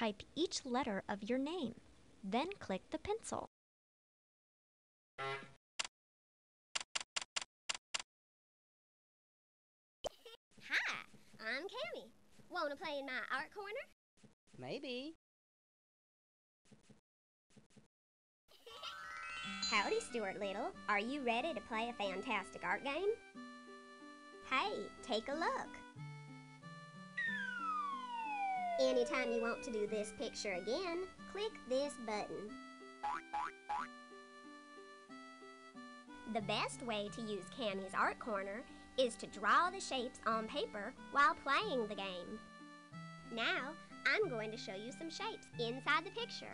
Type each letter of your name, then click the pencil. Hi, I'm Cami. Wanna play in my art corner? Maybe. Howdy, Stuart Little. Are you ready to play a fantastic art game? Hey, take a look. Anytime you want to do this picture again, click this button. The best way to use Cami's Art Corner is to draw the shapes on paper while playing the game. Now, I'm going to show you some shapes inside the picture.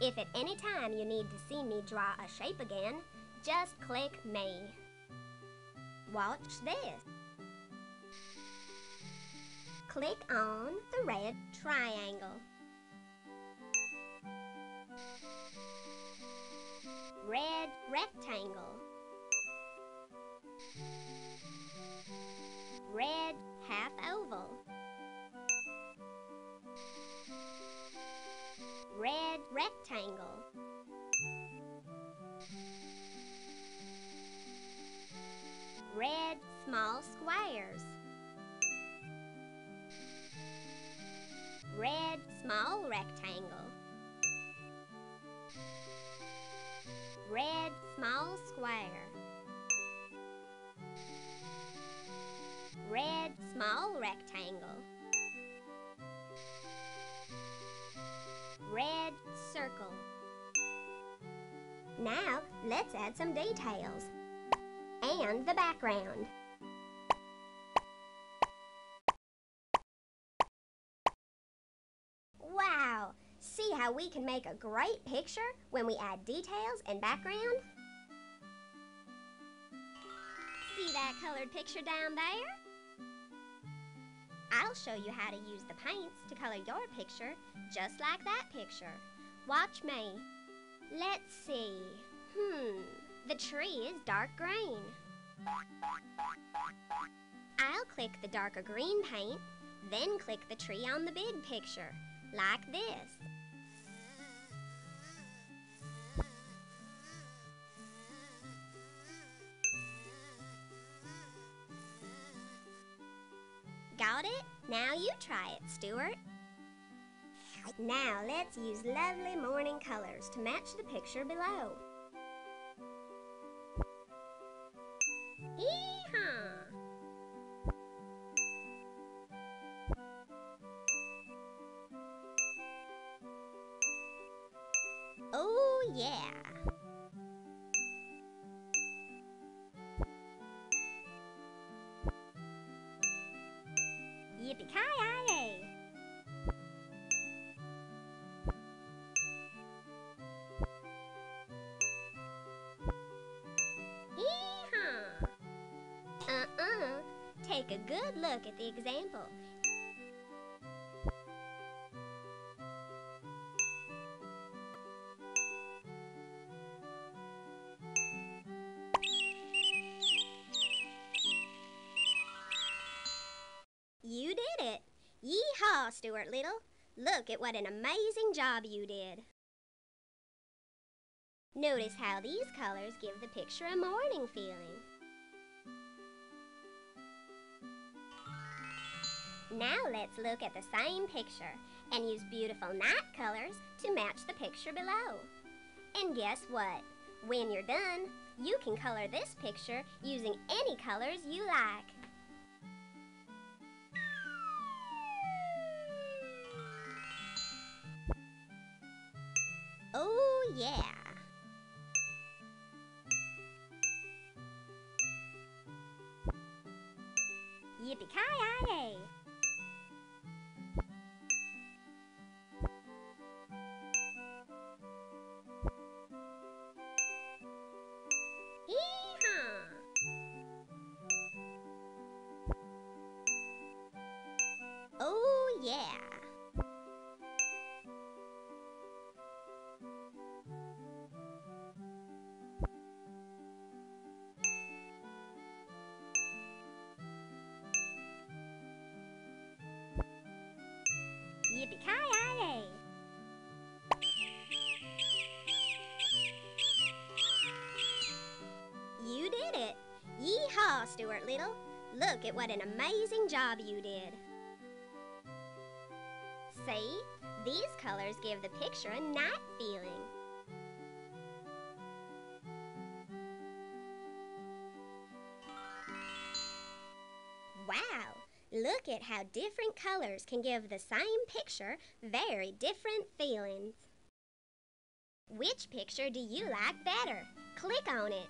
If at any time you need to see me draw a shape again, just click me. Watch this. Click on the red triangle. Red rectangle. Red half oval. Red rectangle. Red small squares. Red small rectangle. Red small square. Red small rectangle. Red circle. Now, let's add some details and the background. Wow! See how we can make a great picture when we add details and background? See that colored picture down there? I'll show you how to use the paints to color your picture, just like that picture. Watch me. Let's see. The tree is dark green. I'll click the darker green paint, then click the tree on the big picture, like this. Got it? Now you try it, Stuart. Now let's use lovely morning colors to match the picture below. Yee-haw! Oh yeah! Yippee-ki-yay! Yee-haw! Take a good look at the example. Yeehaw, Stuart Little! Look at what an amazing job you did! Notice how these colors give the picture a morning feeling. Now let's look at the same picture and use beautiful night colors to match the picture below. And guess what? When you're done, you can color this picture using any colors you like. Oh, yeah! Yippee-ki-yay! Yee-haw! Oh, yeah! Yippee-ki-yay! Look at what an amazing job you did. See? These colors give the picture a night feeling. Wow! Look at how different colors can give the same picture very different feelings. Which picture do you like better? Click on it.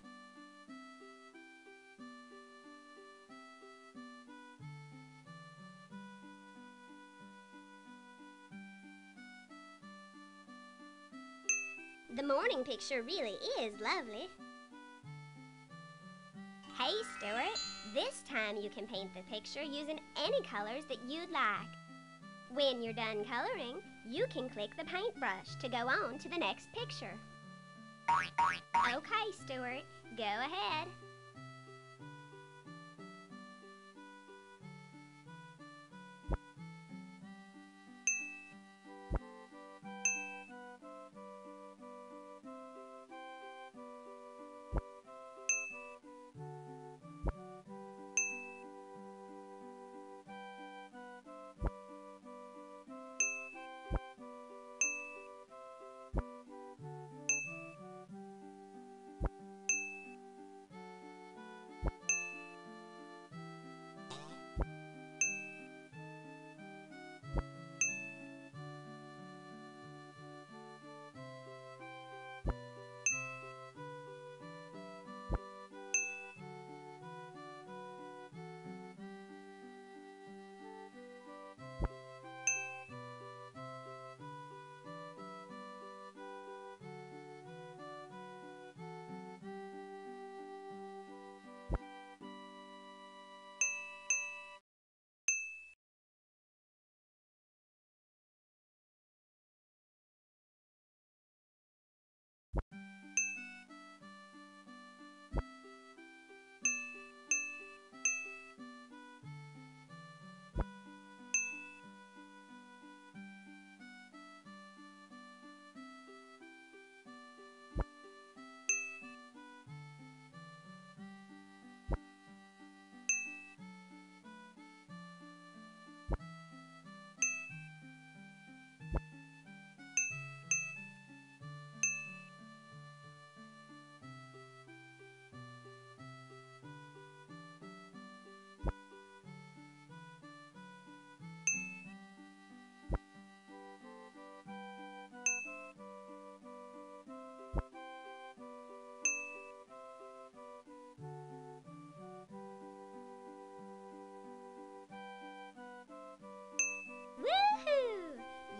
The morning picture really is lovely. Hey Stuart, this time you can paint the picture using any colors that you'd like. When you're done coloring, you can click the paintbrush to go on to the next picture. Okay Stuart, go ahead.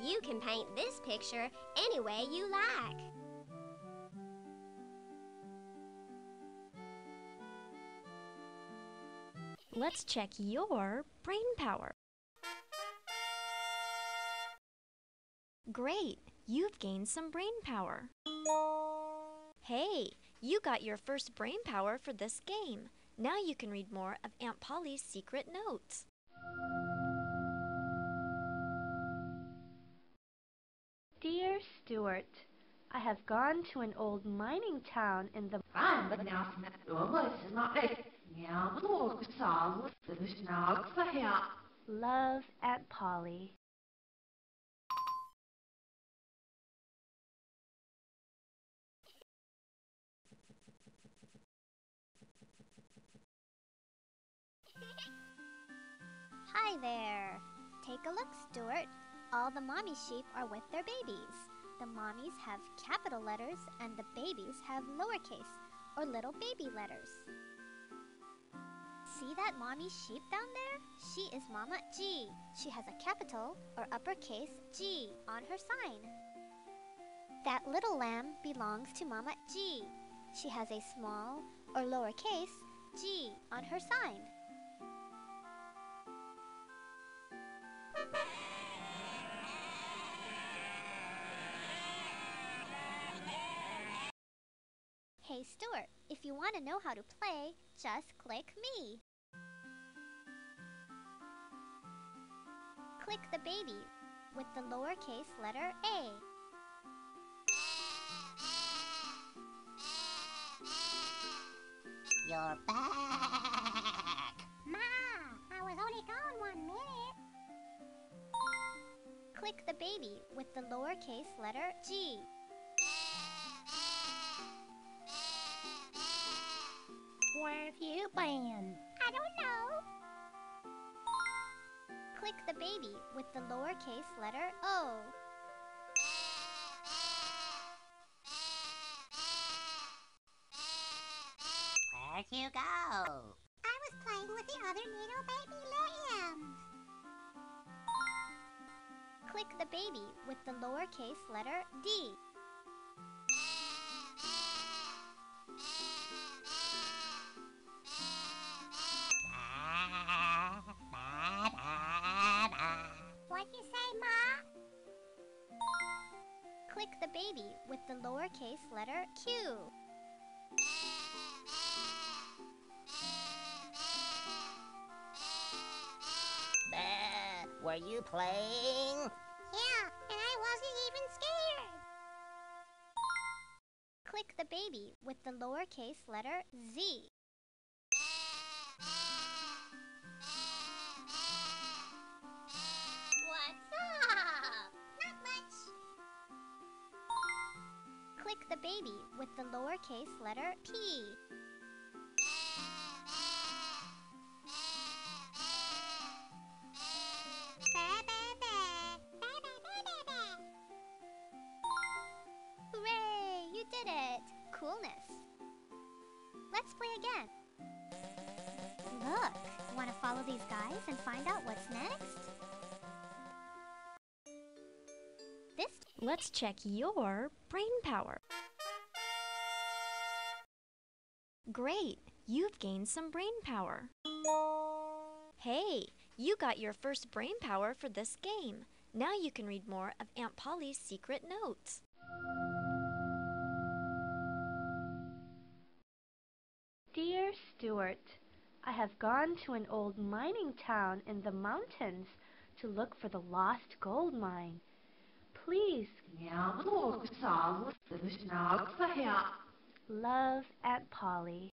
You can paint this picture any way you like. Let's check your brain power. Great, you've gained some brain power. Hey, you got your first brain power for this game. Now you can read more of Aunt Polly's secret notes. Dear Stuart, I have gone to an old mining town in the Love, Aunt Polly. Hi there. Take a look, Stuart. All the mommy sheep are with their babies. The mommies have capital letters and the babies have lowercase or little baby letters. See that mommy sheep down there? She is Mama G. She has a capital or uppercase G on her sign. That little lamb belongs to Mama G. She has a small or lowercase G on her sign. Hey Stuart, if you want to know how to play, just click me. Click the baby with the lowercase letter A. You're back! Mom! be gone 1 minute. Click the baby with the lowercase letter G. Where have you been? I don't know. Click the baby with the lowercase letter O. Where'd you go? I was playing with the other little baby lambs. Click the baby with the lowercase letter D. What'd you say, Ma? Click the baby with the lowercase letter Q. Were you playing? Yeah, and I wasn't even scared. Click the baby with the lowercase letter Z. What's up? Not much. Click the baby with the lowercase letter P. Let's play again. Look, want to follow these guys and find out what's next? Let's check your brain power. Great, you've gained some brain power. Hey, you got your first brain power for this game. Now you can read more of Aunt Polly's secret notes. Dear Stuart, I have gone to an old mining town in the mountains to look for the lost gold mine. Please, love, Aunt Polly.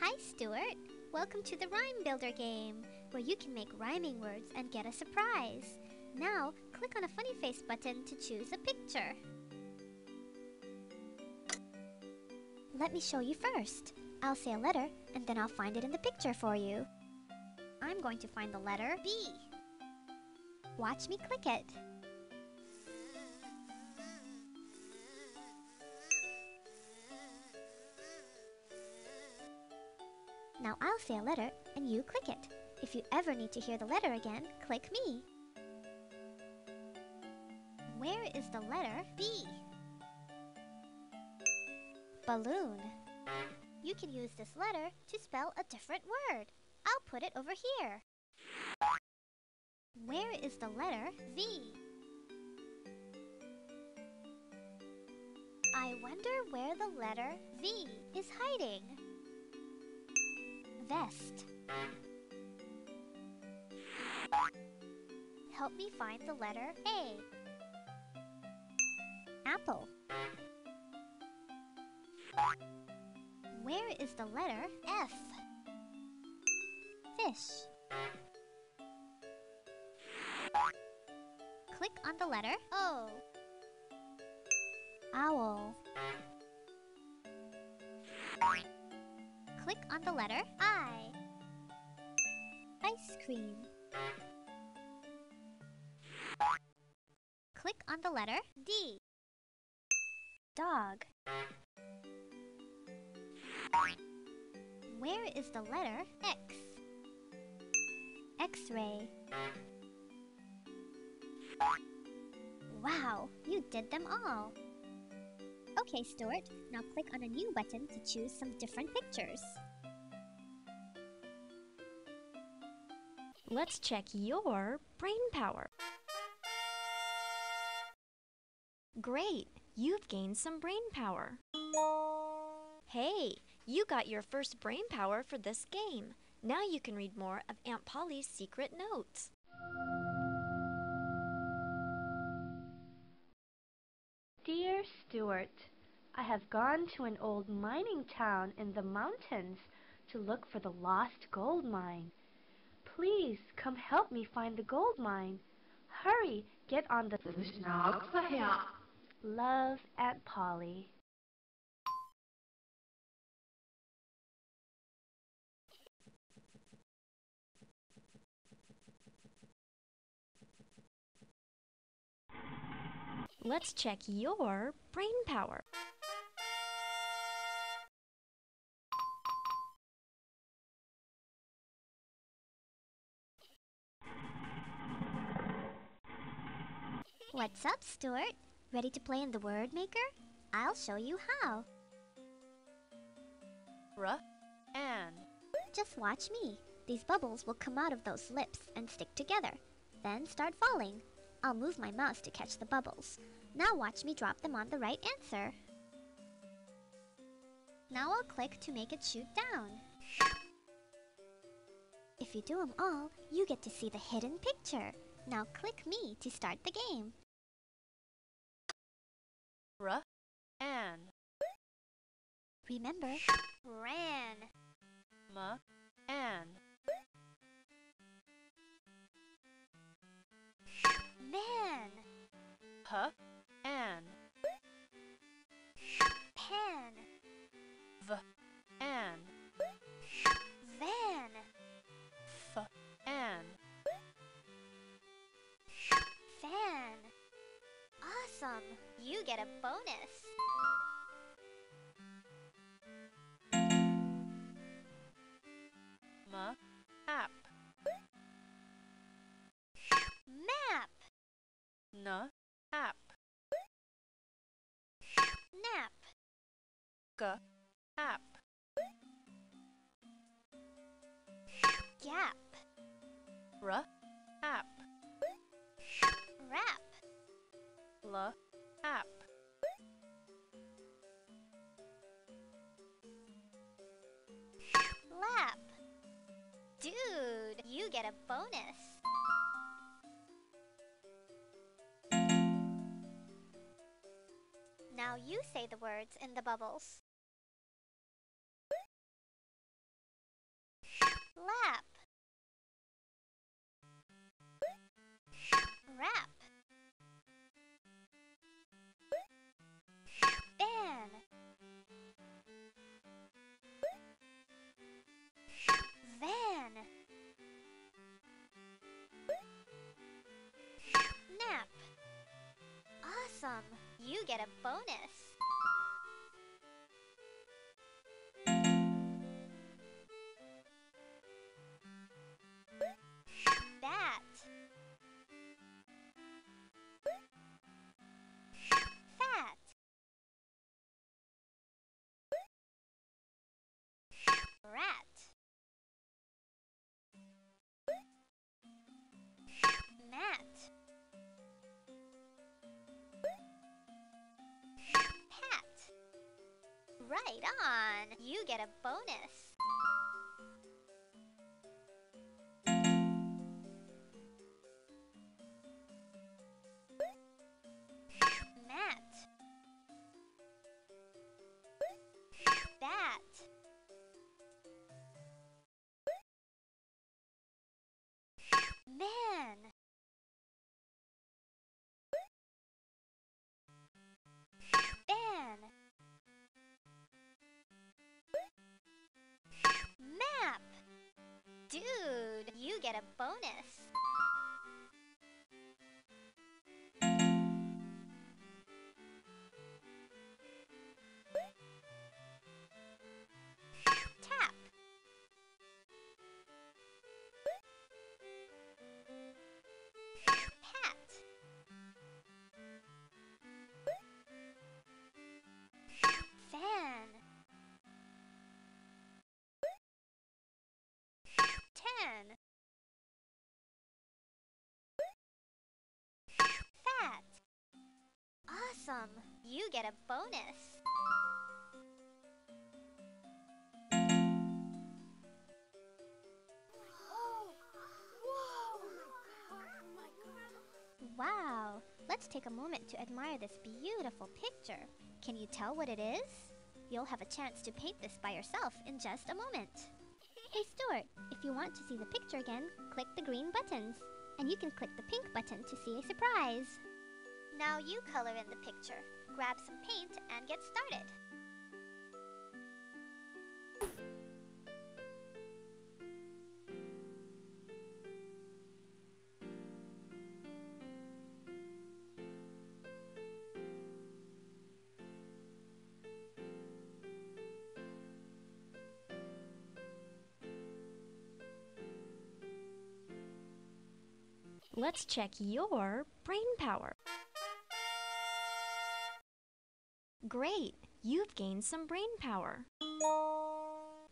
Hi, Stuart. Welcome to the Rhyme Builder Game, where you can make rhyming words and get a surprise. Now, click on a funny face button to choose a picture. Let me show you first. I'll say a letter, and then I'll find it in the picture for you. I'm going to find the letter B. Watch me click it. Now I'll say a letter, and you click it. If you ever need to hear the letter again, click me. Where is the letter B? Balloon. You can use this letter to spell a different word. I'll put it over here. Where is the letter V? I wonder where the letter V is hiding. Vest. Help me find the letter A. Apple. Where is the letter F? Fish. Click on the letter O. Owl. Click on the letter I. Ice cream. Click on the letter D. Dog. Where is the letter X? X-ray. Wow, you did them all! Okay, Stuart, now click on a new button to choose some different pictures. Let's check your brain power. Great, you've gained some brain power. Hey, you got your first brain power for this game. Now you can read more of Aunt Polly's secret notes. Stuart. I have gone to an old mining town in the mountains to look for the lost gold mine. Please come help me find the gold mine. Hurry, get on the... Love, Aunt Polly. Let's check your brain power. What's up, Stuart? Ready to play in the Word Maker? I'll show you how. Just watch me. These bubbles will come out of those lips and stick together, then start falling. I'll move my mouse to catch the bubbles. Now watch me drop them on the right answer. Now I'll click to make it shoot down. If you do them all, you get to see the hidden picture. Now click me to start the game. Remember, ran. Man. Pen. Van. Fan. Awesome! You get a bonus! Map. Map. App. Nap. App. Gap. App. Rap. App. Lap. Dude, you get a bonus. Now you say the words in the bubbles. Lap. Rap. Ban. Van. Nap. Awesome! You get a bonus! Bat. Fat. Rat. Mat. Pat. Right on! You get a bonus! Mat. Bat. Man. Ban. Map. Dude, you get a bonus. Tap. Pat. Fan. Tan. Fat. Awesome! You get a bonus! Wow! let's take a moment to admire this beautiful picture. Can you tell what it is? You'll have a chance to paint this by yourself in just a moment. Hey Stuart, if you want to see the picture again, click the green buttons. And you can click the pink button to see a surprise. Now you color in the picture. Grab some paint and get started. Let's check your brain power. Great, you've gained some brain power.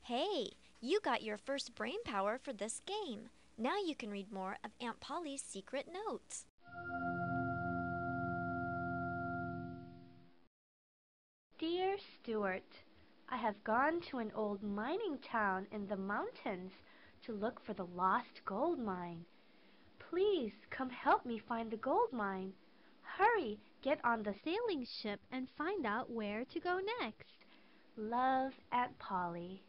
Hey, you got your first brain power for this game. Now you can read more of Aunt Polly's secret notes. Dear Stuart, I have gone to an old mining town in the mountains to look for the lost gold mine. Please come help me find the gold mine. Hurry, get on the sailing ship and find out where to go next. Love, Aunt Polly.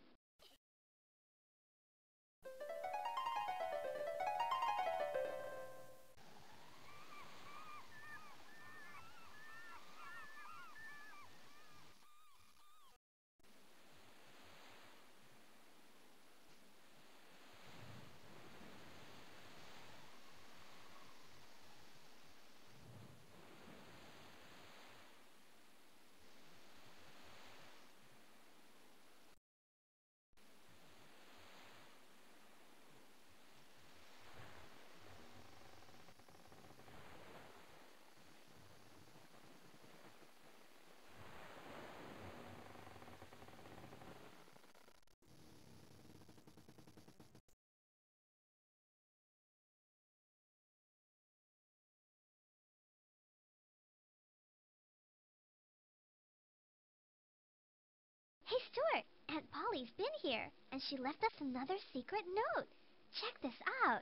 Hey Stuart, Aunt Polly's been here, and she left us another secret note. Check this out.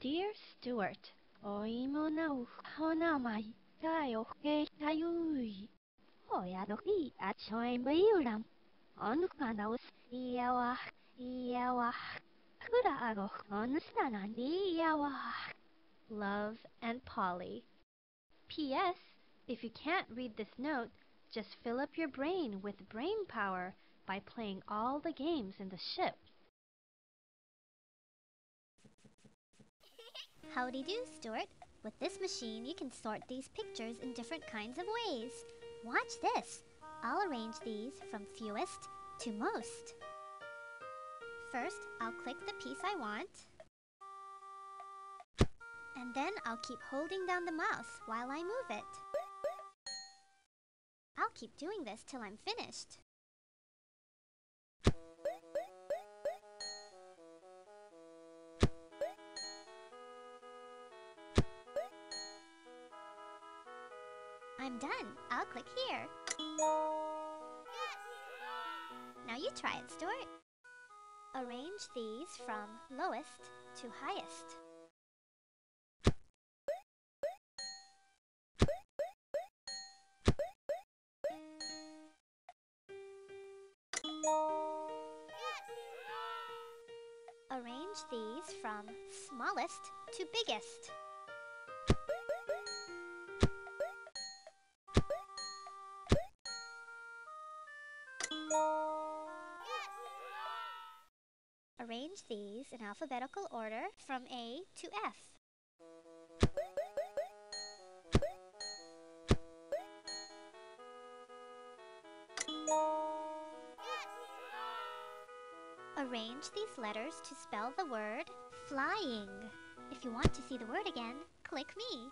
Dear Stuart, love, Aunt Polly. P.S. If you can't read this note, just fill up your brain with brain power by playing all the games in the ship. Howdy do, Stuart. With this machine, you can sort these pictures in different kinds of ways. Watch this. I'll arrange these from fewest to most. First, I'll click the piece I want. And then I'll keep holding down the mouse while I move it. I'll keep doing this till I'm finished. I'm done. I'll click here. Yes! Now you try it, Stuart. Arrange these from lowest to highest. Arrange these from smallest to biggest. Arrange these in alphabetical order from A to F. Arrange these letters to spell the word flying. If you want to see the word again, click me.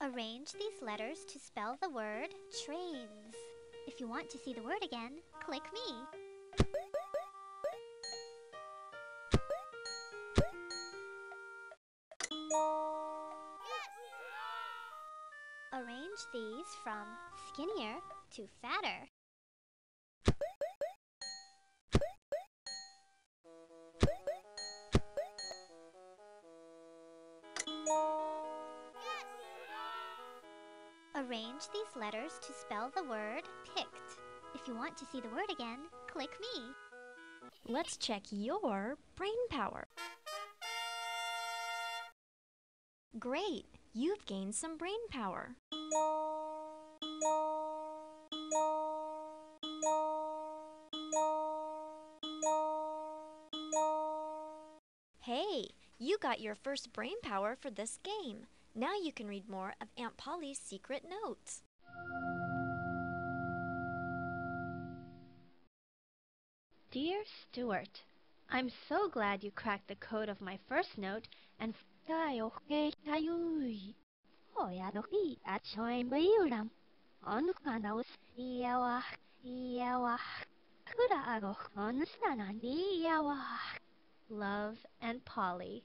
Arrange these letters to spell the word trains. If you want to see the word again, click me. Arrange these from skinnier to fatter. Arrange these letters to spell the word picked. If you want to see the word again, click me. Let's check your brain power. Great! You've gained some brain power. Hey, you got your first brain power for this game. Now you can read more of Aunt Polly's secret notes. Dear Stuart, I'm so glad you cracked the code of my first note and Love, Aunt Polly.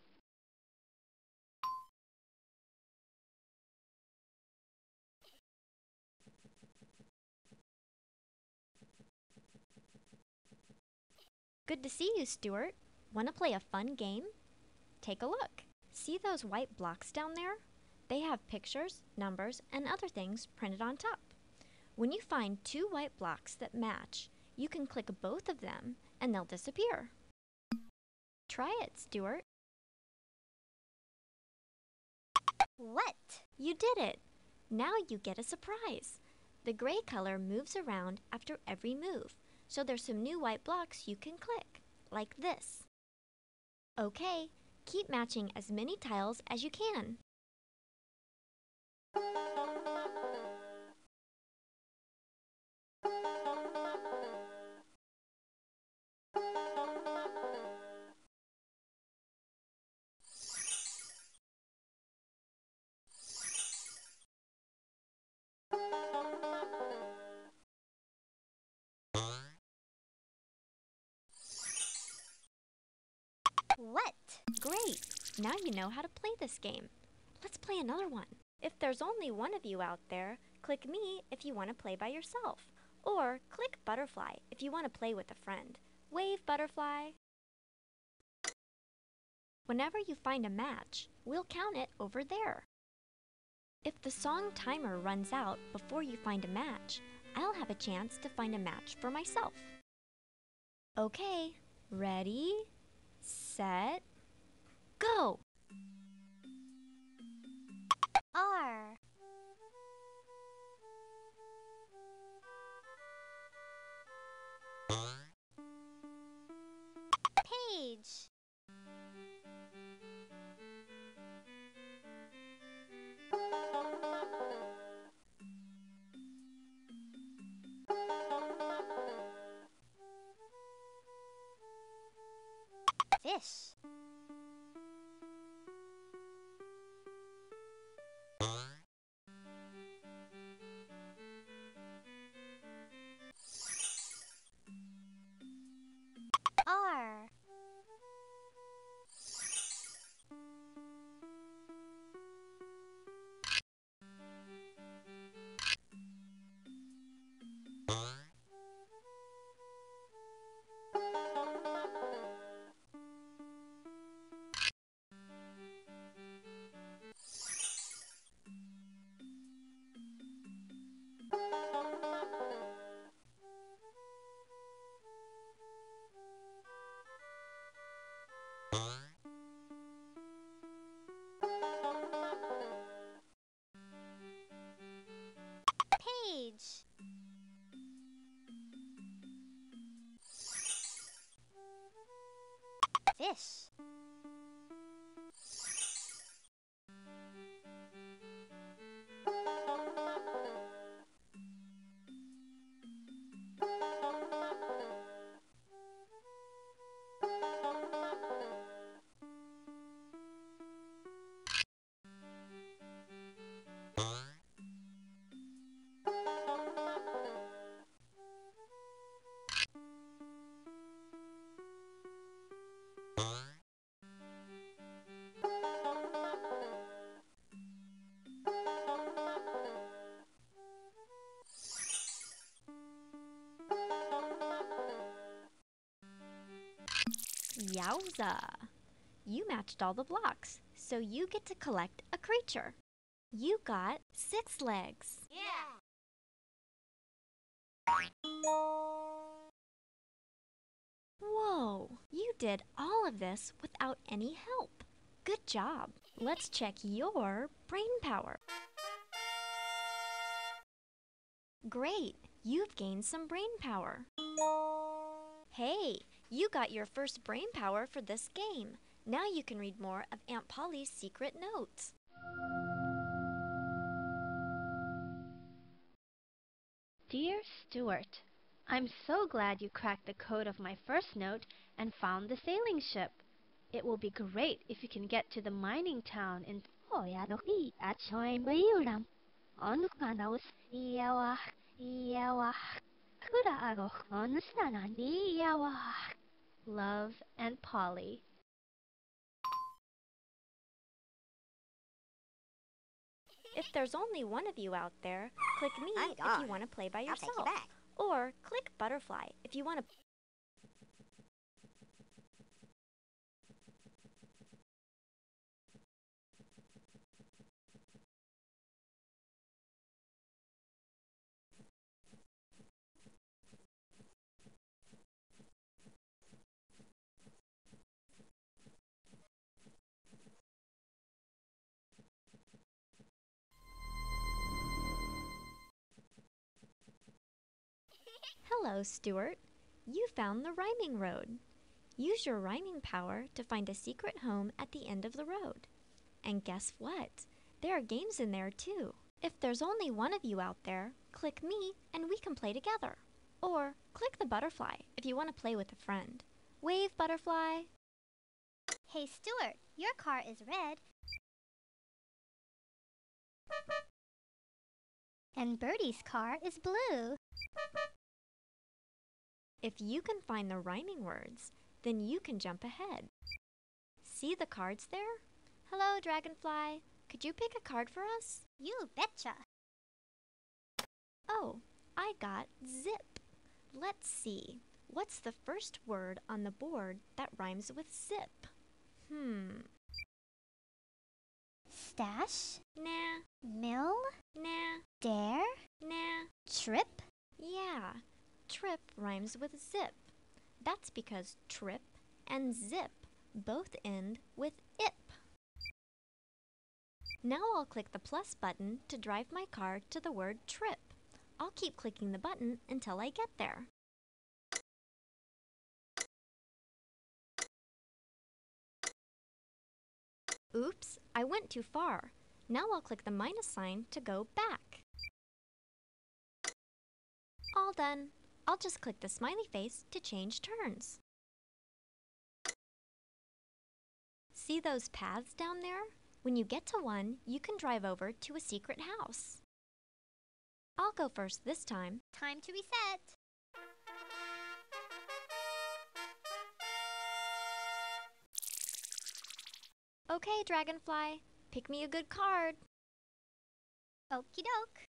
Good to see you, Stuart. Want to play a fun game? Take a look. See those white blocks down there? They have pictures, numbers, and other things printed on top. When you find two white blocks that match, you can click both of them and they'll disappear. Try it, Stuart. What? You did it! Now you get a surprise. The gray color moves around after every move. So there's some new white blocks you can click, like this. Okay, keep matching as many tiles as you can. What? Great! Now you know how to play this game. Let's play another one. If there's only one of you out there, click me if you want to play by yourself. Or click butterfly if you want to play with a friend. Wave, butterfly! Whenever you find a match, we'll count it over there. If the song timer runs out before you find a match, I'll have a chance to find a match for myself. Okay, ready? Set, go! R. Page. Fish. R. Fish. Yowza! You matched all the blocks, so you get to collect a creature. You got 6 legs. Yeah! Whoa! You did all of this without any help. Good job. Let's check your brain power. Great! You've gained some brain power. Hey! You got your first brain power for this game. Now you can read more of Aunt Polly's secret notes. Dear Stuart, I'm so glad you cracked the code of my first note and found the sailing ship. It will be great if you can get to the mining town in Love, Aunt Polly. If there's only one of you out there, click me if you want to play by yourself. I'll take you back. Or click butterfly if you want to... Hello, Stuart. You found the Rhyming Road. Use your rhyming power to find a secret home at the end of the road. And guess what? There are games in there, too. If there's only one of you out there, click me and we can play together. Or click the butterfly if you want to play with a friend. Wave, butterfly! Hey, Stuart, your car is red. And Bertie's car is blue. If you can find the rhyming words, then you can jump ahead. See the cards there? Hello, Dragonfly. Could you pick a card for us? You betcha. Oh, I got zip. Let's see. What's the first word on the board that rhymes with zip? Stash? Nah. Mill? Nah. Dare? Nah. Trip? Yeah. Trip rhymes with zip. That's because trip and zip both end with ip. Now I'll click the plus button to drive my car to the word trip. I'll keep clicking the button until I get there. Oops, I went too far. Now I'll click the minus sign to go back. All done. I'll just click the smiley face to change turns. See those paths down there? When you get to one, you can drive over to a secret house. I'll go first this time. Time to reset! Okay, Dragonfly, pick me a good card. Okie doke.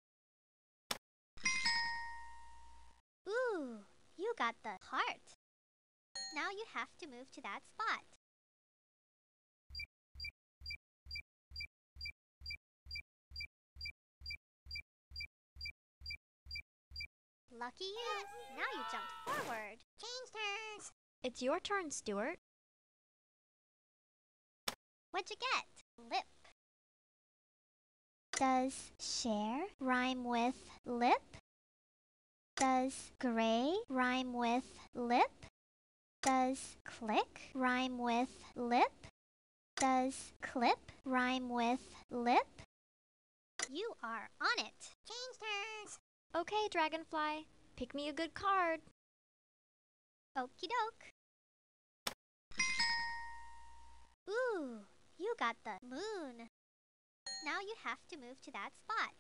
Ooh, you got the heart. Now you have to move to that spot. Lucky you. Yes. Now you jumped forward. Change turns. It's your turn, Stuart. What'd you get? Lip. Does share rhyme with lip? Does gray rhyme with lip? Does click rhyme with lip? Does clip rhyme with lip? You are on it! Change turns! Okay, Dragonfly, pick me a good card. Okie doke. Ooh, you got the moon. Now you have to move to that spot.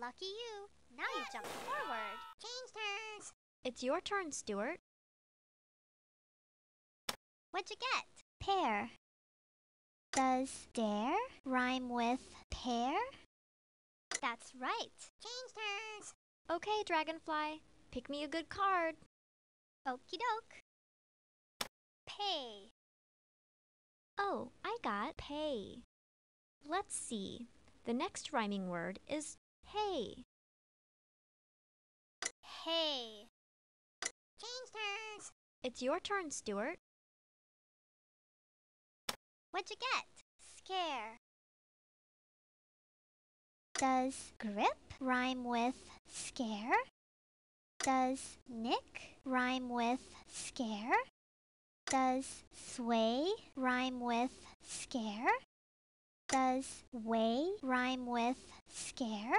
Lucky you. Now you jump forward. Change turns. It's your turn, Stuart. What'd you get? Pear. Does dare rhyme with pear? That's right. Change turns. Okay, Dragonfly. Pick me a good card. Okie doke. Pay. Oh, I got pay. Let's see. The next rhyming word is hey. Hey. Change turns. It's your turn, Stuart. What'd you get? Scare. Does grip rhyme with scare? Does nick rhyme with scare? Does sway rhyme with scare? Does way rhyme with scare?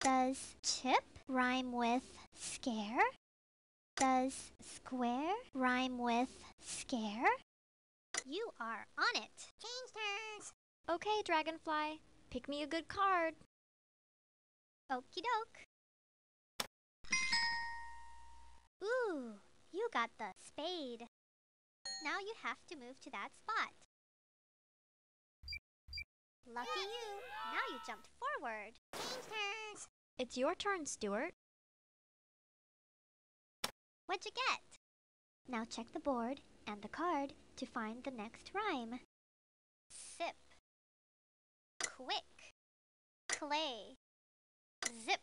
Does chip rhyme with scare? Does square rhyme with scare? You are on it! Change turns! Okay, Dragonfly, pick me a good card. Okie doke. Ooh, you got the spade. Now you have to move to that spot. Lucky you! Now you jumped forward! Change turns! It's your turn, Stuart. What'd you get? Now check the board and the card to find the next rhyme. Sip. Quick. Clay. Zip.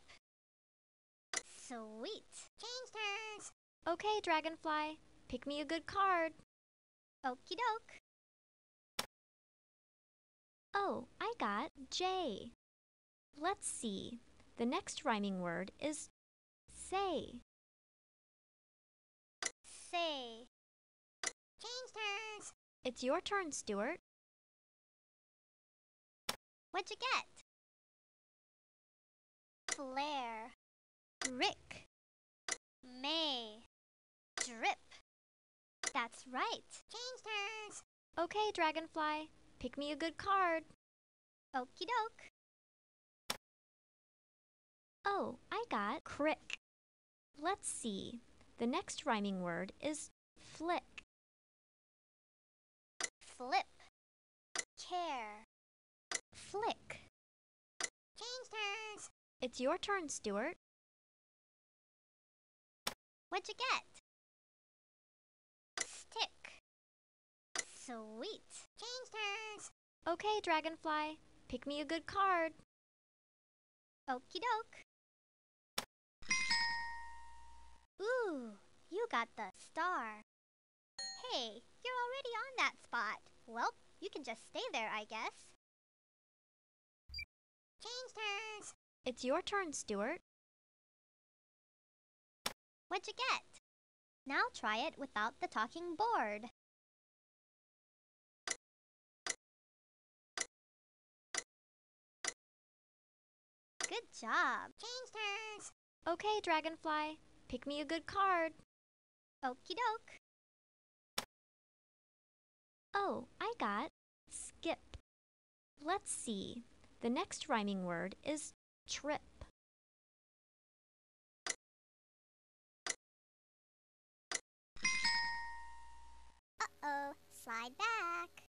Sweet! Change turns! Okay, Dragonfly, pick me a good card. Okie doke. Oh, I got J. Let's see. The next rhyming word is say. Say. Change turns. It's your turn, Stuart. What'd you get? Flare. Rick. May. Drip. That's right. Change turns. Okay, Dragonfly. Pick me a good card. Okie doke. Oh, I got crick. Let's see. The next rhyming word is flick. Flip. Care. Flick. Change turns. It's your turn, Stuart. What'd you get? Stick. Sweet! Change turns! Okay, Dragonfly, pick me a good card. Okie doke. Ooh, you got the star. Hey, you're already on that spot. Well, you can just stay there, I guess. Change turns! It's your turn, Stuart. What'd you get? Now try it without the talking board. Good job! Change turns! Okay, Dragonfly, pick me a good card. Okie doke. Oh, I got skip. Let's see. The next rhyming word is trip. Uh-oh, slide back.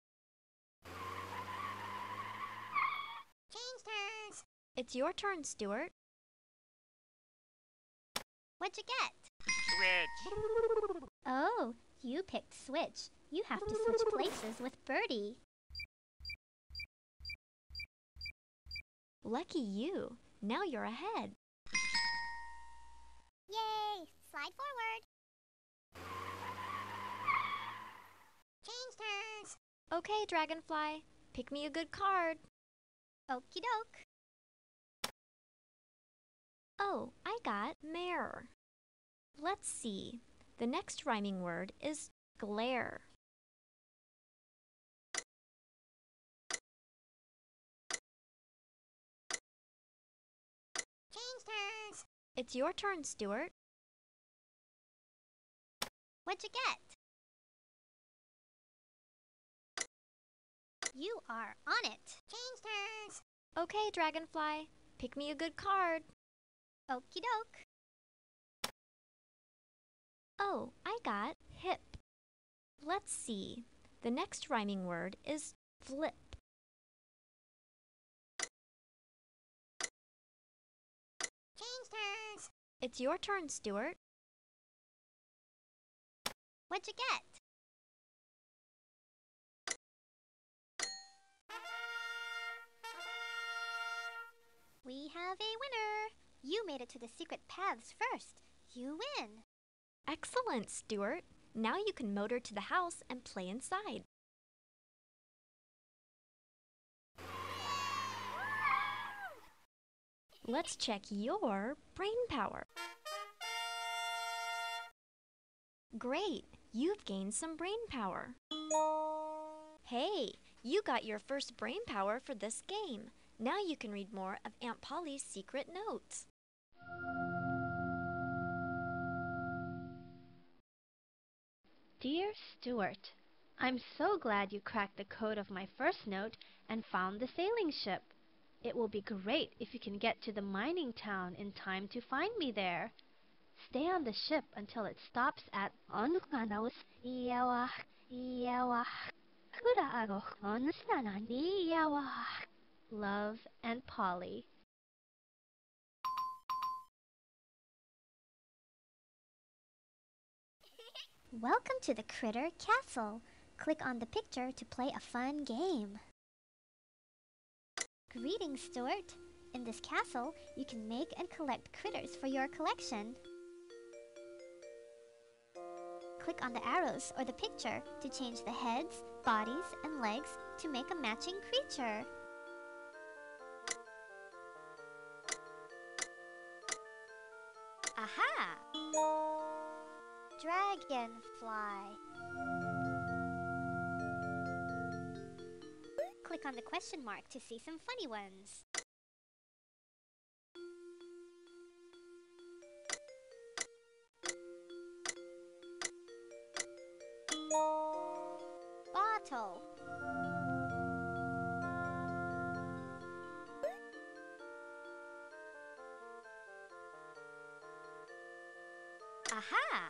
Change turns! It's your turn, Stuart. What'd you get? Switch! Oh, you picked switch. You have to switch places with Bertie. Lucky you. Now you're ahead. Yay! Slide forward. Change turns! Okay, Dragonfly, pick me a good card. Okie doke. Oh, I got mare. Let's see. The next rhyming word is glare. Change turns! It's your turn, Stuart. What'd you get? You are on it! Change turns! Okay, Dragonfly, pick me a good card. Okie doke. Oh, I got hip. Let's see. The next rhyming word is flip. Change turns. It's your turn, Stuart. What'd you get? We have a winner! You made it to the secret paths first. You win! Excellent, Stuart! Now you can motor to the house and play inside. Let's check your brain power. Great! You've gained some brain power. Hey, you got your first brain power for this game. Now you can read more of Aunt Polly's secret notes. Dear Stuart, I'm so glad you cracked the code of my first note and found the sailing ship. It will be great if you can get to the mining town in time to find me there. Stay on the ship until it stops at Onkanaus Iyawa Kuraago Onsanani Iyawa. Love, Aunt Polly. Welcome to the Critter Castle. Click on the picture to play a fun game. Greetings, Stuart. In this castle, you can make and collect critters for your collection. Click on the arrows or the picture to change the heads, bodies, and legs to make a matching creature. Aha! Dragonfly. Click on the question mark to see some funny ones. Bottle. Aha!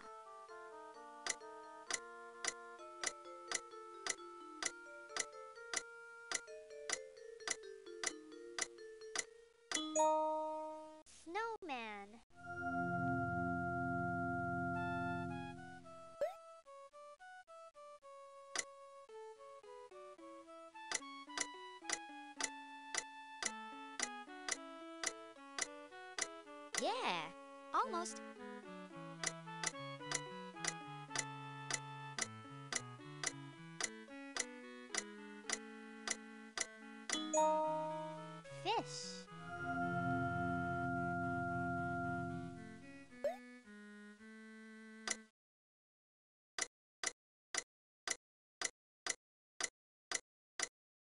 Snowman. Yeah, almost. Fish.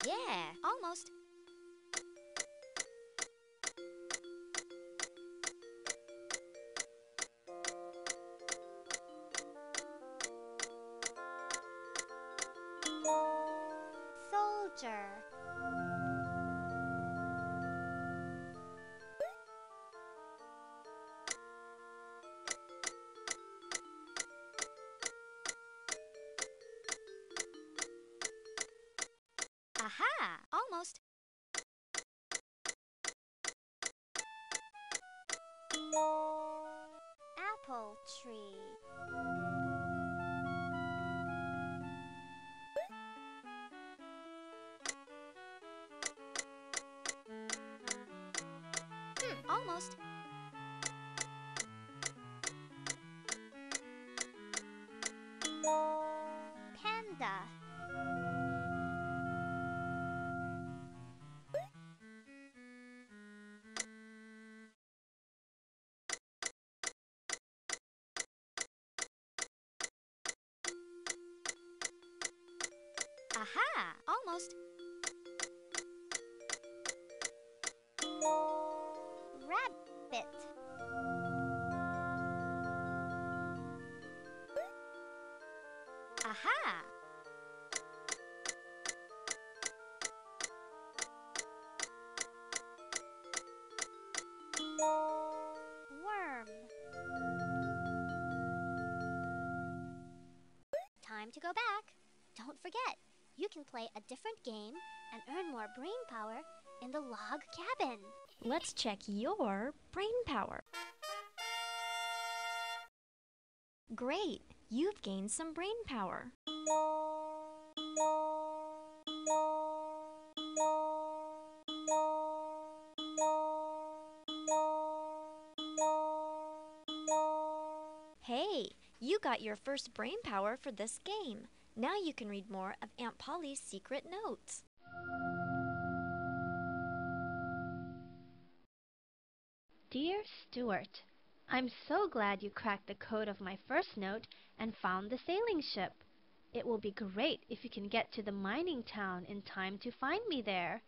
Yeah, almost. Soldier. Aha! Almost. Apple tree. Almost. Panda. Aha! Almost. Rabbit. Aha! Worm. Time to go back. Don't forget, you can play a different game and earn more brain power in the log cabin. Let's check your brain power. Great! You've gained some brain power. You got your first brain power for this game. Now you can read more of Aunt Polly's secret notes. Dear Stuart, I'm so glad you cracked the code of my first note and found the sailing ship. It will be great if you can get to the mining town in time to find me there.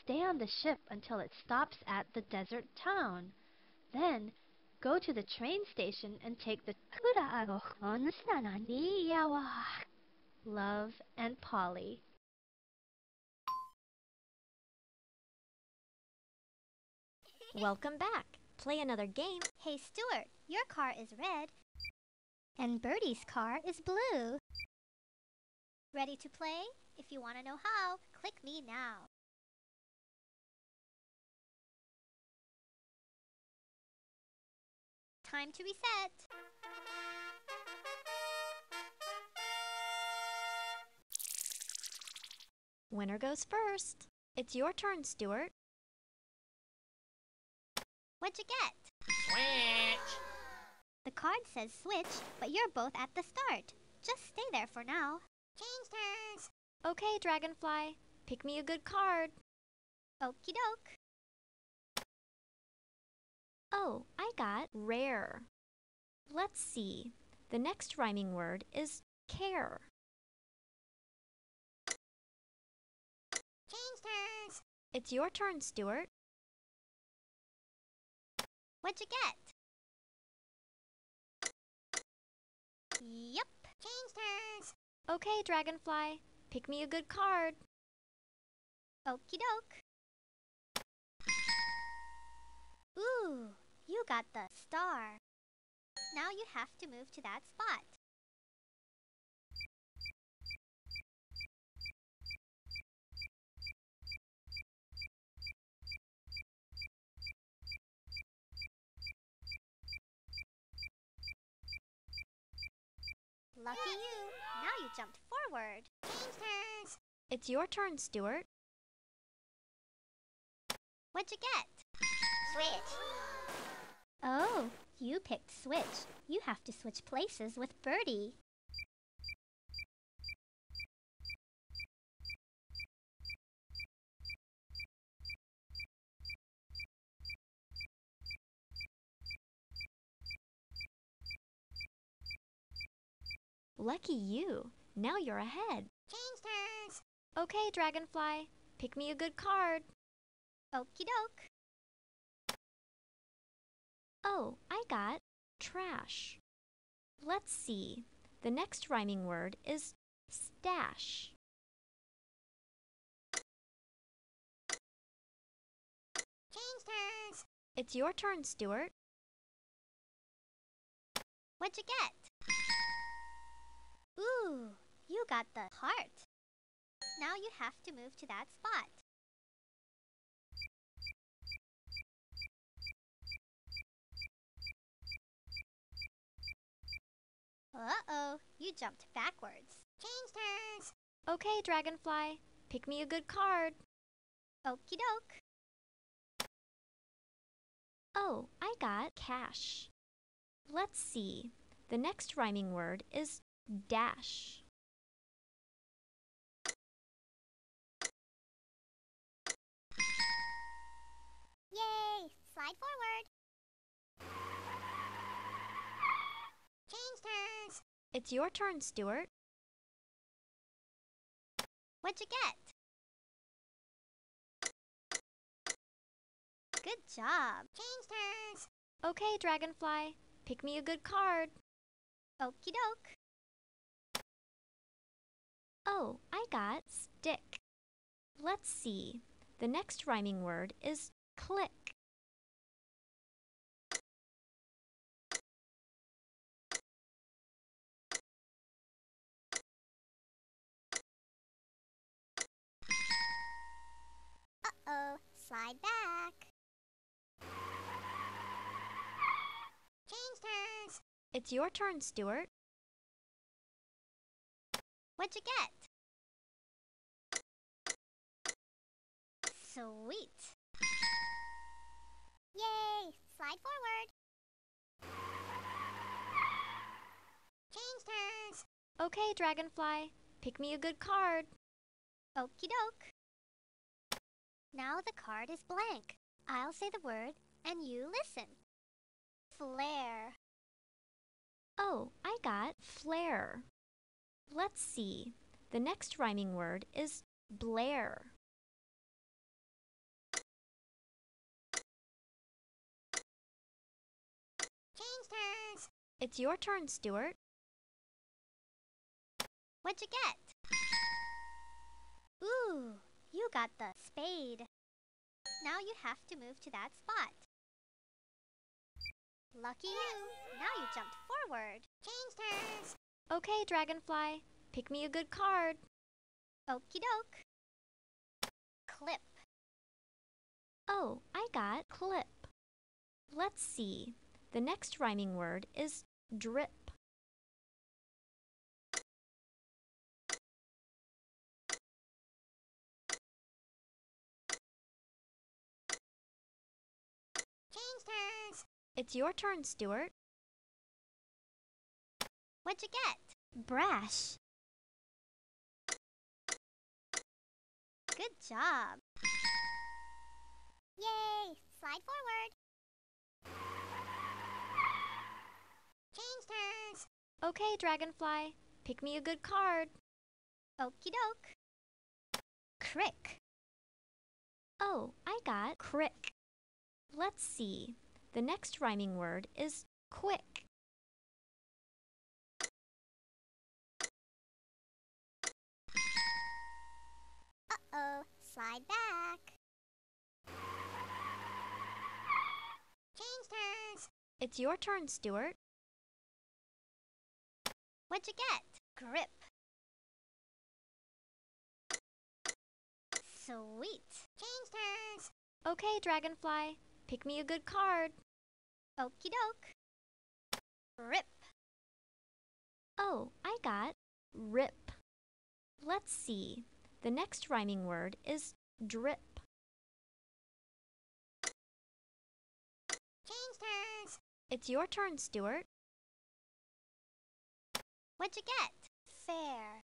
Stay on the ship until it stops at the desert town. Then, go to the train station and take the Love, Aunt Polly. Welcome back. Play another game. Hey Stuart, your car is red and Bertie's car is blue. Ready to play? If you want to know how, click me now. Time to reset! Winner goes first. It's your turn, Stuart. What'd you get? Switch! The card says switch, but you're both at the start. Just stay there for now. Change turns! Okay, Dragonfly. Pick me a good card. Okie doke. Oh, I got rare. Let's see. The next rhyming word is care. Change turns! It's your turn, Stuart. What'd you get? Yep. Change turns! Okay, Dragonfly. Pick me a good card. Okie doke. Ooh, you got the star. Now you have to move to that spot. Lucky you! Now you jumped forward. Change turns! It's your turn, Stuart. What'd you get? Switch! Oh, you picked switch. You have to switch places with Bertie. Lucky you. Now you're ahead. Change turns! Okay, Dragonfly. Pick me a good card. Okie doke. Oh, I got trash. Let's see. The next rhyming word is stash. Change turns! It's your turn, Stuart. What'd you get? Ooh, you got the heart. Now you have to move to that spot. Uh-oh, you jumped backwards. Change turns! Okay, Dragonfly. Pick me a good card. Okie doke. Oh, I got cash. Let's see. The next rhyming word is dash. Yay! Slide forward! Change turns! It's your turn, Stuart. What'd you get? Good job! Change turns! Okay, Dragonfly. Pick me a good card. Okie doke. Oh, I got stick. Let's see. The next rhyming word is click. Uh-oh, slide back. Change turns! It's your turn, Stuart. What'd you get? Sweet! Yay! Slide forward! Okay, Dragonfly, pick me a good card. Okie doke. Now the card is blank. I'll say the word, and you listen. Flare. Oh, I got flare. Let's see. The next rhyming word is blare. Change turns. It's your turn, Stuart. What'd you get? Ooh, you got the spade. Now you have to move to that spot. Lucky you! Now you jumped forward. Change turns! Okay, Dragonfly, pick me a good card. Okie doke. Clip. Oh, I got clip. Let's see. The next rhyming word is drip. Change turns! It's your turn, Stuart. What'd you get? Brash. Good job. Yay! Slide forward. Change turns. Okay, Dragonfly, pick me a good card. Okie doke. Crick. Oh, I got crick. Let's see. The next rhyming word is quick. Uh-oh, slide back. Change turns. It's your turn, Stuart. What'd you get? Grip. Sweet. Change turns. Okay, Dragonfly. Pick me a good card. Okie doke. Rip. Oh, I got rip. Let's see. The next rhyming word is drip. Change turns. It's your turn, Stuart. What'd you get? Fair.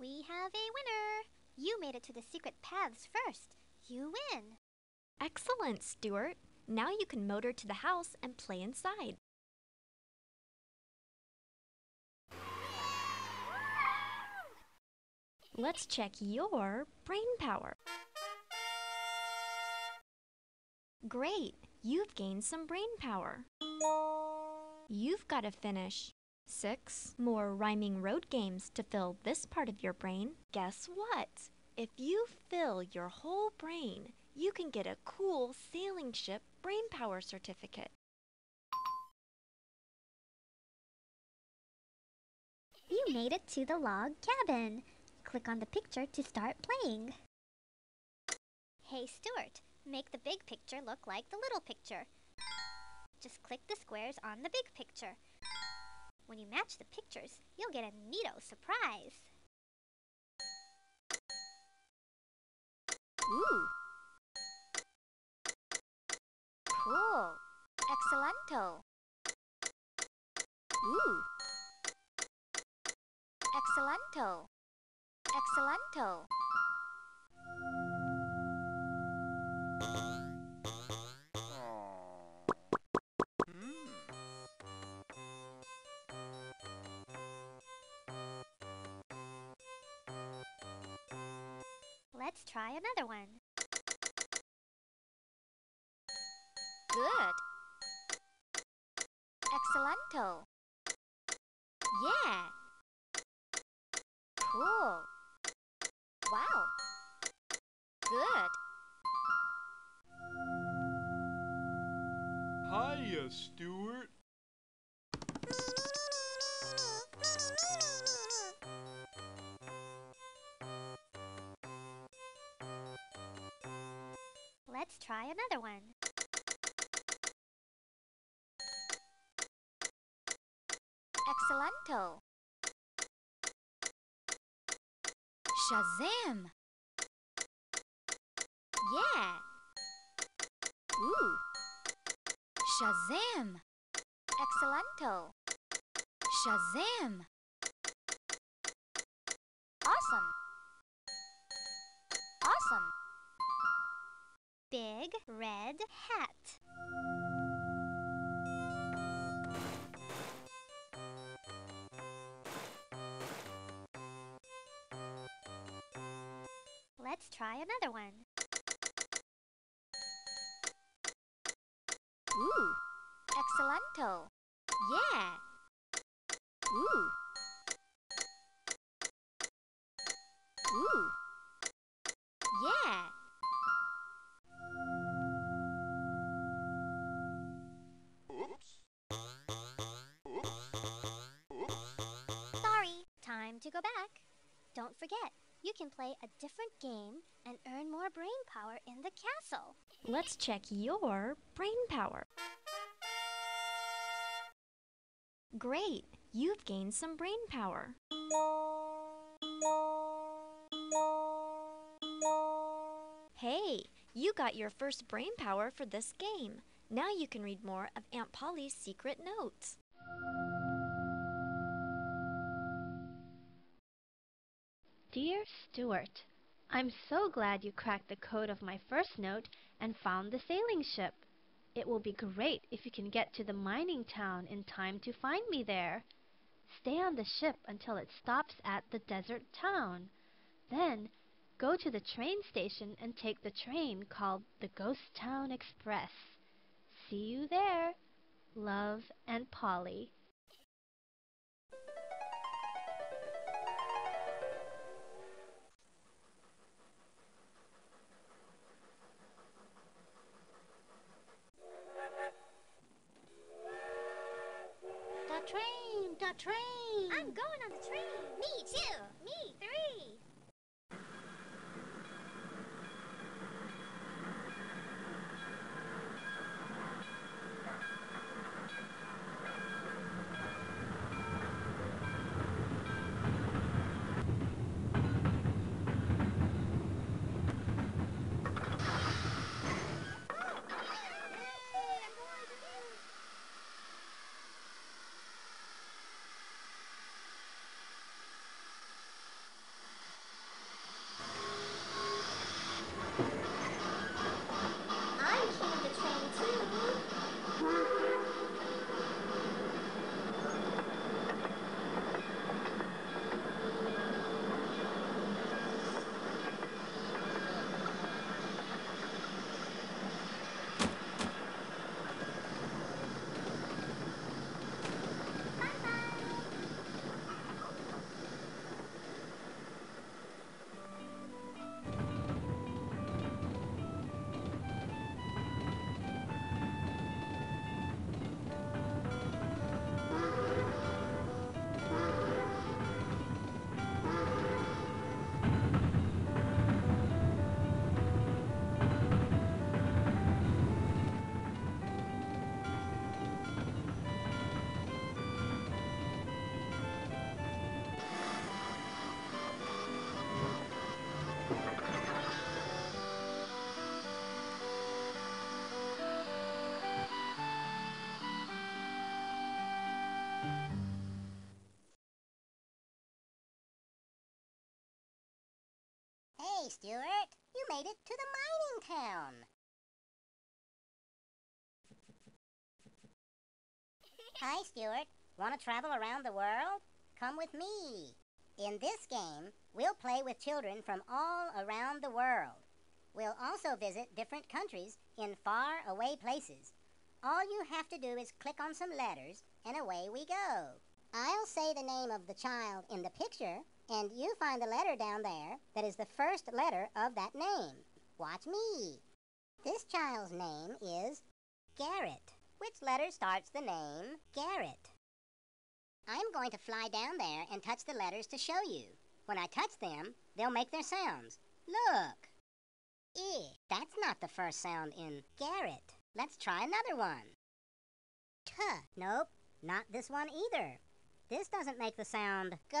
We have a winner. You made it to the secret paths first. You win! Excellent, Stuart! Now you can motor to the house and play inside. Let's check your brain power. Great! You've gained some brain power. You've got to finish 6 more Rhyming Road games to fill this part of your brain. Guess what? If you fill your whole brain, you can get a cool sailing ship brain power certificate. You made it to the log cabin. Click on the picture to start playing. Hey Stuart, make the big picture look like the little picture. Just click the squares on the big picture. When you match the pictures, you'll get a neato surprise! Ooh! Cool! Excellento! Ooh! Excellento! Excellento! Let's try another one. Good. Excellento. Yeah. Cool. Wow. Good. Hiya, Stuart. Let's try another one. Excellento. Shazam! Yeah! Ooh! Shazam! Excellento. Shazam! Awesome! Awesome! Big red hat. Let's try another one. Ooh! Excellento! Yeah! Ooh! Ooh! Yeah! Oops! Sorry! Time to go back. Don't forget, you can play a different game and earn more brain power in the castle. Let's check your brain power. Great! You've gained some brain power. Hey! You got your first brain power for this game. Now you can read more of Aunt Polly's secret notes. Dear Stuart, I'm so glad you cracked the code of my first note and found the sailing ship. It will be great if you can get to the mining town in time to find me there. Stay on the ship until it stops at the desert town. Then, go to the train station and take the train called the Ghost Town Express. See you there. Love, Aunt Polly. Train! I'm going on the train! Me too! Me three! Hey, Stuart, you made it to the mining town. Hi, Stuart. Want to travel around the world? Come with me. In this game, we'll play with children from all around the world. We'll also visit different countries in far away places. All you have to do is click on some letters, and away we go. I'll say the name of the child in the picture, and you find the letter down there that is the first letter of that name. Watch me. This child's name is Garrett. Which letter starts the name Garrett? I'm going to fly down there and touch the letters to show you. When I touch them, they'll make their sounds. Look! Eh, that's not the first sound in Garrett. Let's try another one. T. Nope, not this one either. This doesn't make the sound G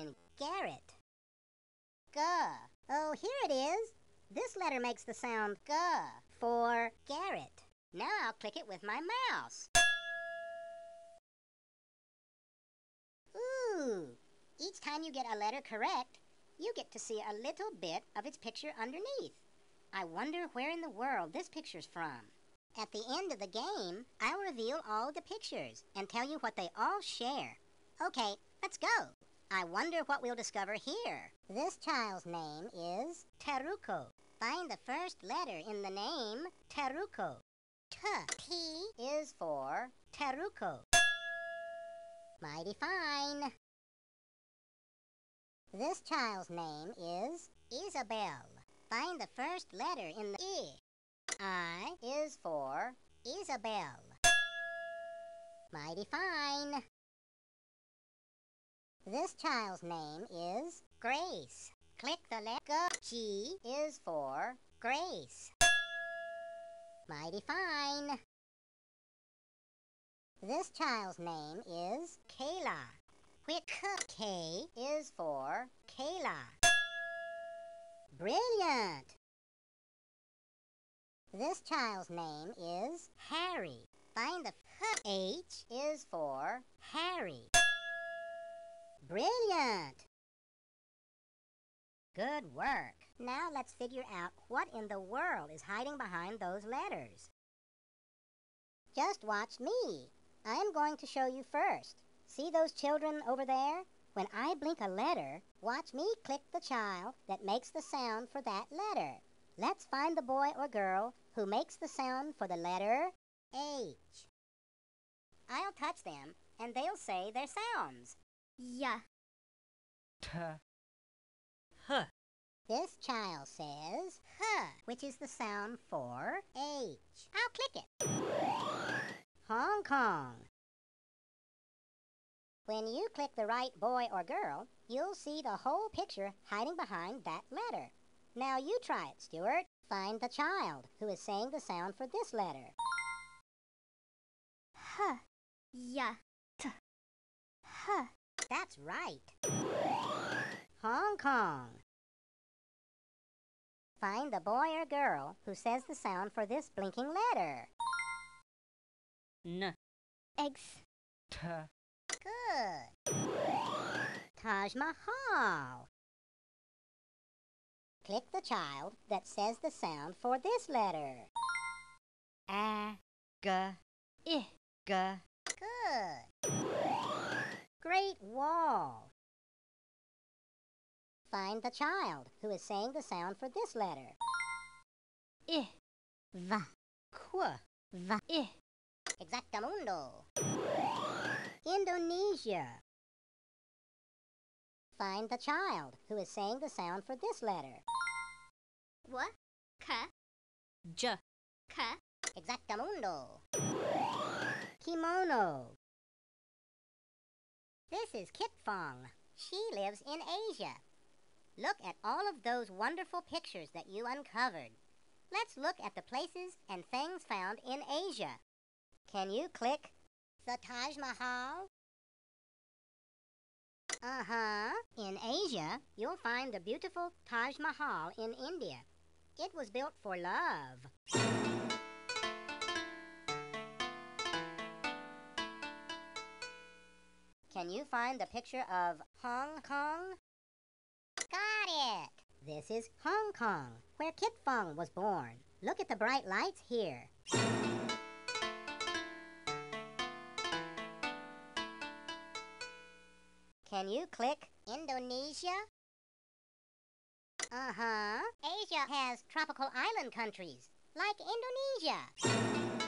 in Garrett. G. Oh, here it is. This letter makes the sound G for Garrett. Now I'll click it with my mouse. Ooh! Each time you get a letter correct, you get to see a little bit of its picture underneath. I wonder where in the world this picture's from. At the end of the game, I'll reveal all the pictures and tell you what they all share. Okay, let's go. I wonder what we'll discover here. This child's name is Teruko. Find the first letter in the name Teruko. T is for Teruko. Mighty fine. This child's name is Isabel. Find the first letter in the I. I is for Isabel. Mighty fine. This child's name is Grace. Click the letter G is for Grace. Mighty fine. This child's name is Kayla. Quick K is for Kayla. Brilliant! This child's name is Harry. Find the H is for Harry. Brilliant! Good work! Now let's figure out what in the world is hiding behind those letters. Just watch me. I'm going to show you first. See those children over there? When I blink a letter, watch me click the child that makes the sound for that letter. Let's find the boy or girl who makes the sound for the letter H. I'll touch them, and they'll say their sounds. Yeah. Tuh. Huh. This child says huh, which is the sound for H. I'll click it. Hong Kong. When you click the right boy or girl, you'll see the whole picture hiding behind that letter. Now you try it, Stuart. Find the child who is saying the sound for this letter. Huh. Yeah. Tuh. Huh. That's right. Hong Kong. Find the boy or girl who says the sound for this blinking letter. N. Eggs. T. Good. Taj Mahal. Click the child that says the sound for this letter. A. G. I. G. Good. Great Wall. Find the child who is saying the sound for this letter. I. V. Qu. V. I. Exactamundo. Indonesia. Find the child who is saying the sound for this letter. What? K. J. K. Exactamundo. Kimono. This is Kit Fong. She lives in Asia. Look at all of those wonderful pictures that you uncovered. Let's look at the places and things found in Asia. Can you click the Taj Mahal? Uh-huh. In Asia, you'll find the beautiful Taj Mahal in India. It was built for love. Can you find the picture of Hong Kong? Got it! This is Hong Kong, where Kit Fong was born. Look at the bright lights here. Can you click Indonesia? Uh-huh. Asia has tropical island countries, like Indonesia.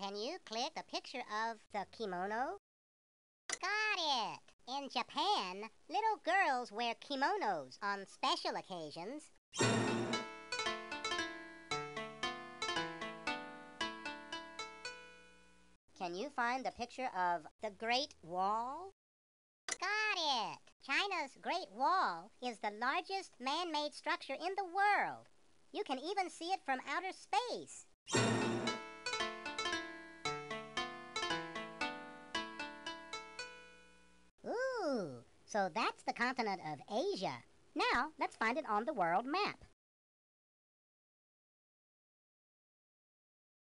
Can you click the picture of the kimono? Got it! In Japan, little girls wear kimonos on special occasions. Can you find the picture of the Great Wall? Got it! China's Great Wall is the largest man-made structure in the world. You can even see it from outer space. Ooh, so that's the continent of Asia. Now, let's find it on the world map.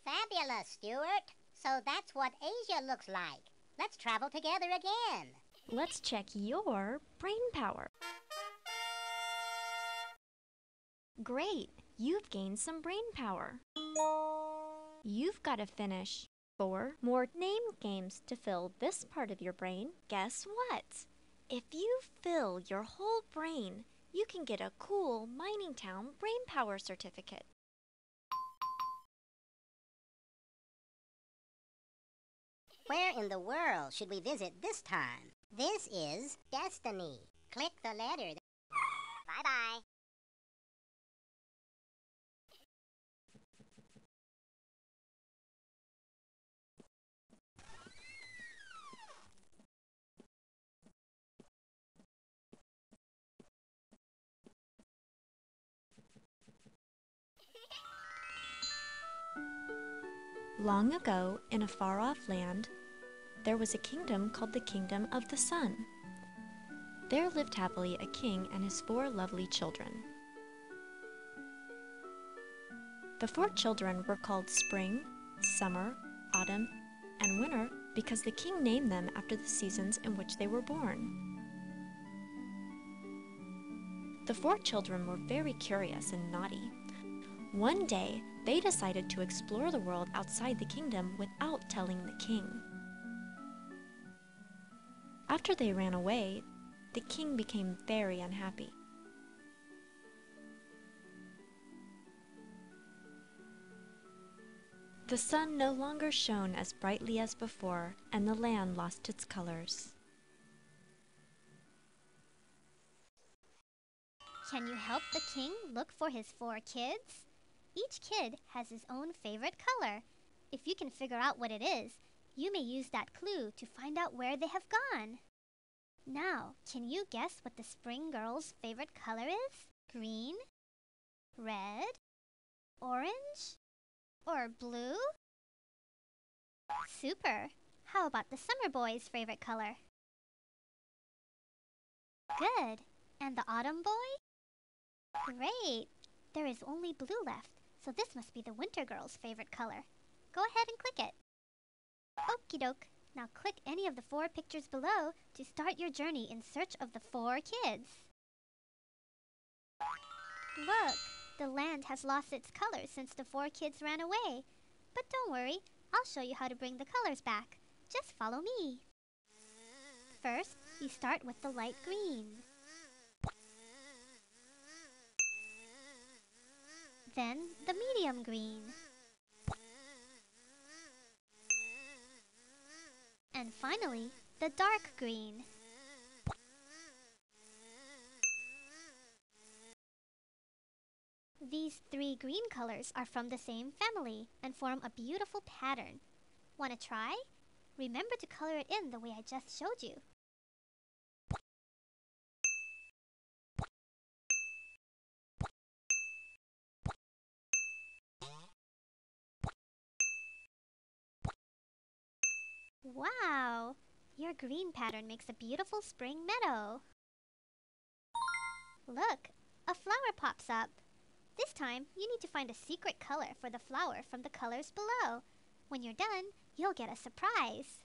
Fabulous, Stuart. So that's what Asia looks like. Let's travel together again. Let's check your brain power. Great, you've gained some brain power. You've got to finish 4 more name games to fill this part of your brain. Guess what? If you fill your whole brain, you can get a cool Mining Town brain power certificate. Where in the world should we visit this time? This is Destiny. Click the letter. Bye-bye. Long ago, in a far-off land, there was a kingdom called the Kingdom of the Sun. There lived happily a king and his 4 lovely children. The 4 children were called Spring, Summer, Autumn, and Winter because the king named them after the seasons in which they were born. The 4 children were very curious and naughty. One day, they decided to explore the world outside the kingdom without telling the king. After they ran away, the king became very unhappy. The sun no longer shone as brightly as before, and the land lost its colors. Can you help the king look for his 4 kids? Each kid has his own favorite color. If you can figure out what it is, you may use that clue to find out where they have gone. Now, can you guess what the Spring girl's favorite color is? Green, red, orange, or blue? Super! How about the Summer boy's favorite color? Good! And the Autumn boy? Great! There is only blue left. So this must be the Winter girl's favorite color. Go ahead and click it. Okie doke. Now click any of the 4 pictures below to start your journey in search of the 4 kids. Look! The land has lost its colors since the 4 kids ran away. But don't worry, I'll show you how to bring the colors back. Just follow me. First, you start with the light green. Then the medium green. And finally, the dark green. These 3 green colors are from the same family and form a beautiful pattern. Want to try? Remember to color it in the way I just showed you. Wow! Your green pattern makes a beautiful spring meadow. Look! A flower pops up. This time, you need to find a secret color for the flower from the colors below. When you're done, you'll get a surprise.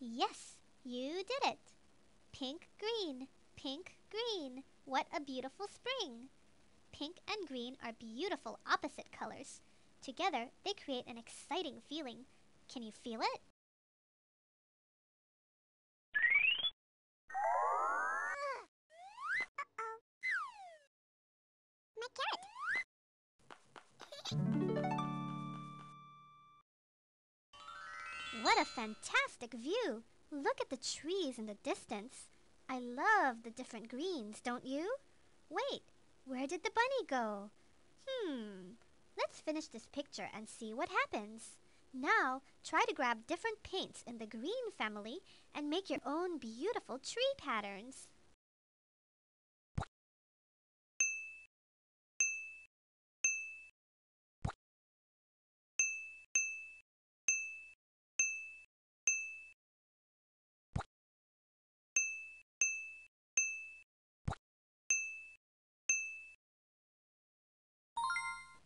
Yes! You did it! Pink, green. Pink, green. What a beautiful spring! Pink and green are beautiful opposite colors. Together, they create an exciting feeling. Can you feel it? Uh-oh. My carrot! What a fantastic view! Look at the trees in the distance. I love the different greens, don't you? Wait, where did the bunny go? Let's finish this picture and see what happens. Now, try to grab different paints in the green family and make your own beautiful tree patterns.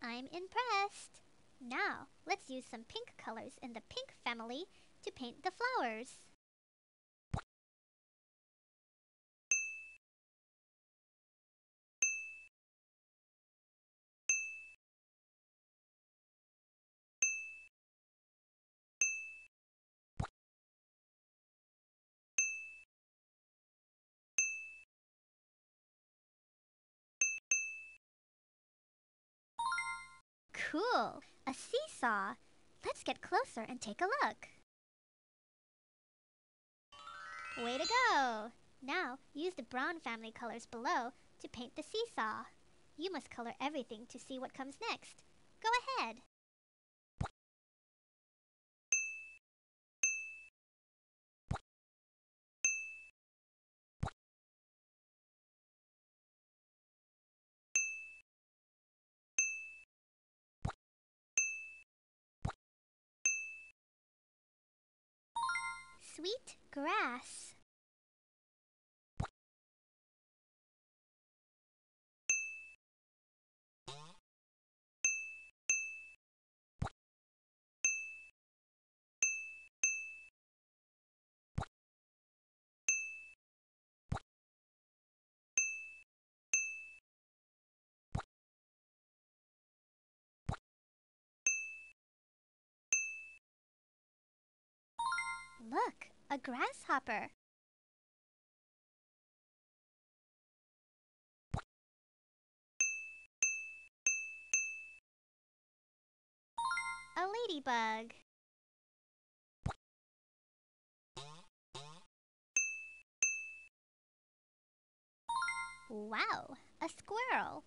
I'm impressed. Now, let's use some pink colors in the pink family to paint the flowers. Cool! A seesaw! Let's get closer and take a look! Way to go! Now, use the brown family colors below to paint the seesaw. You must color everything to see what comes next. Go ahead! Sweet grass. Look, a grasshopper. A ladybug. Wow, a squirrel.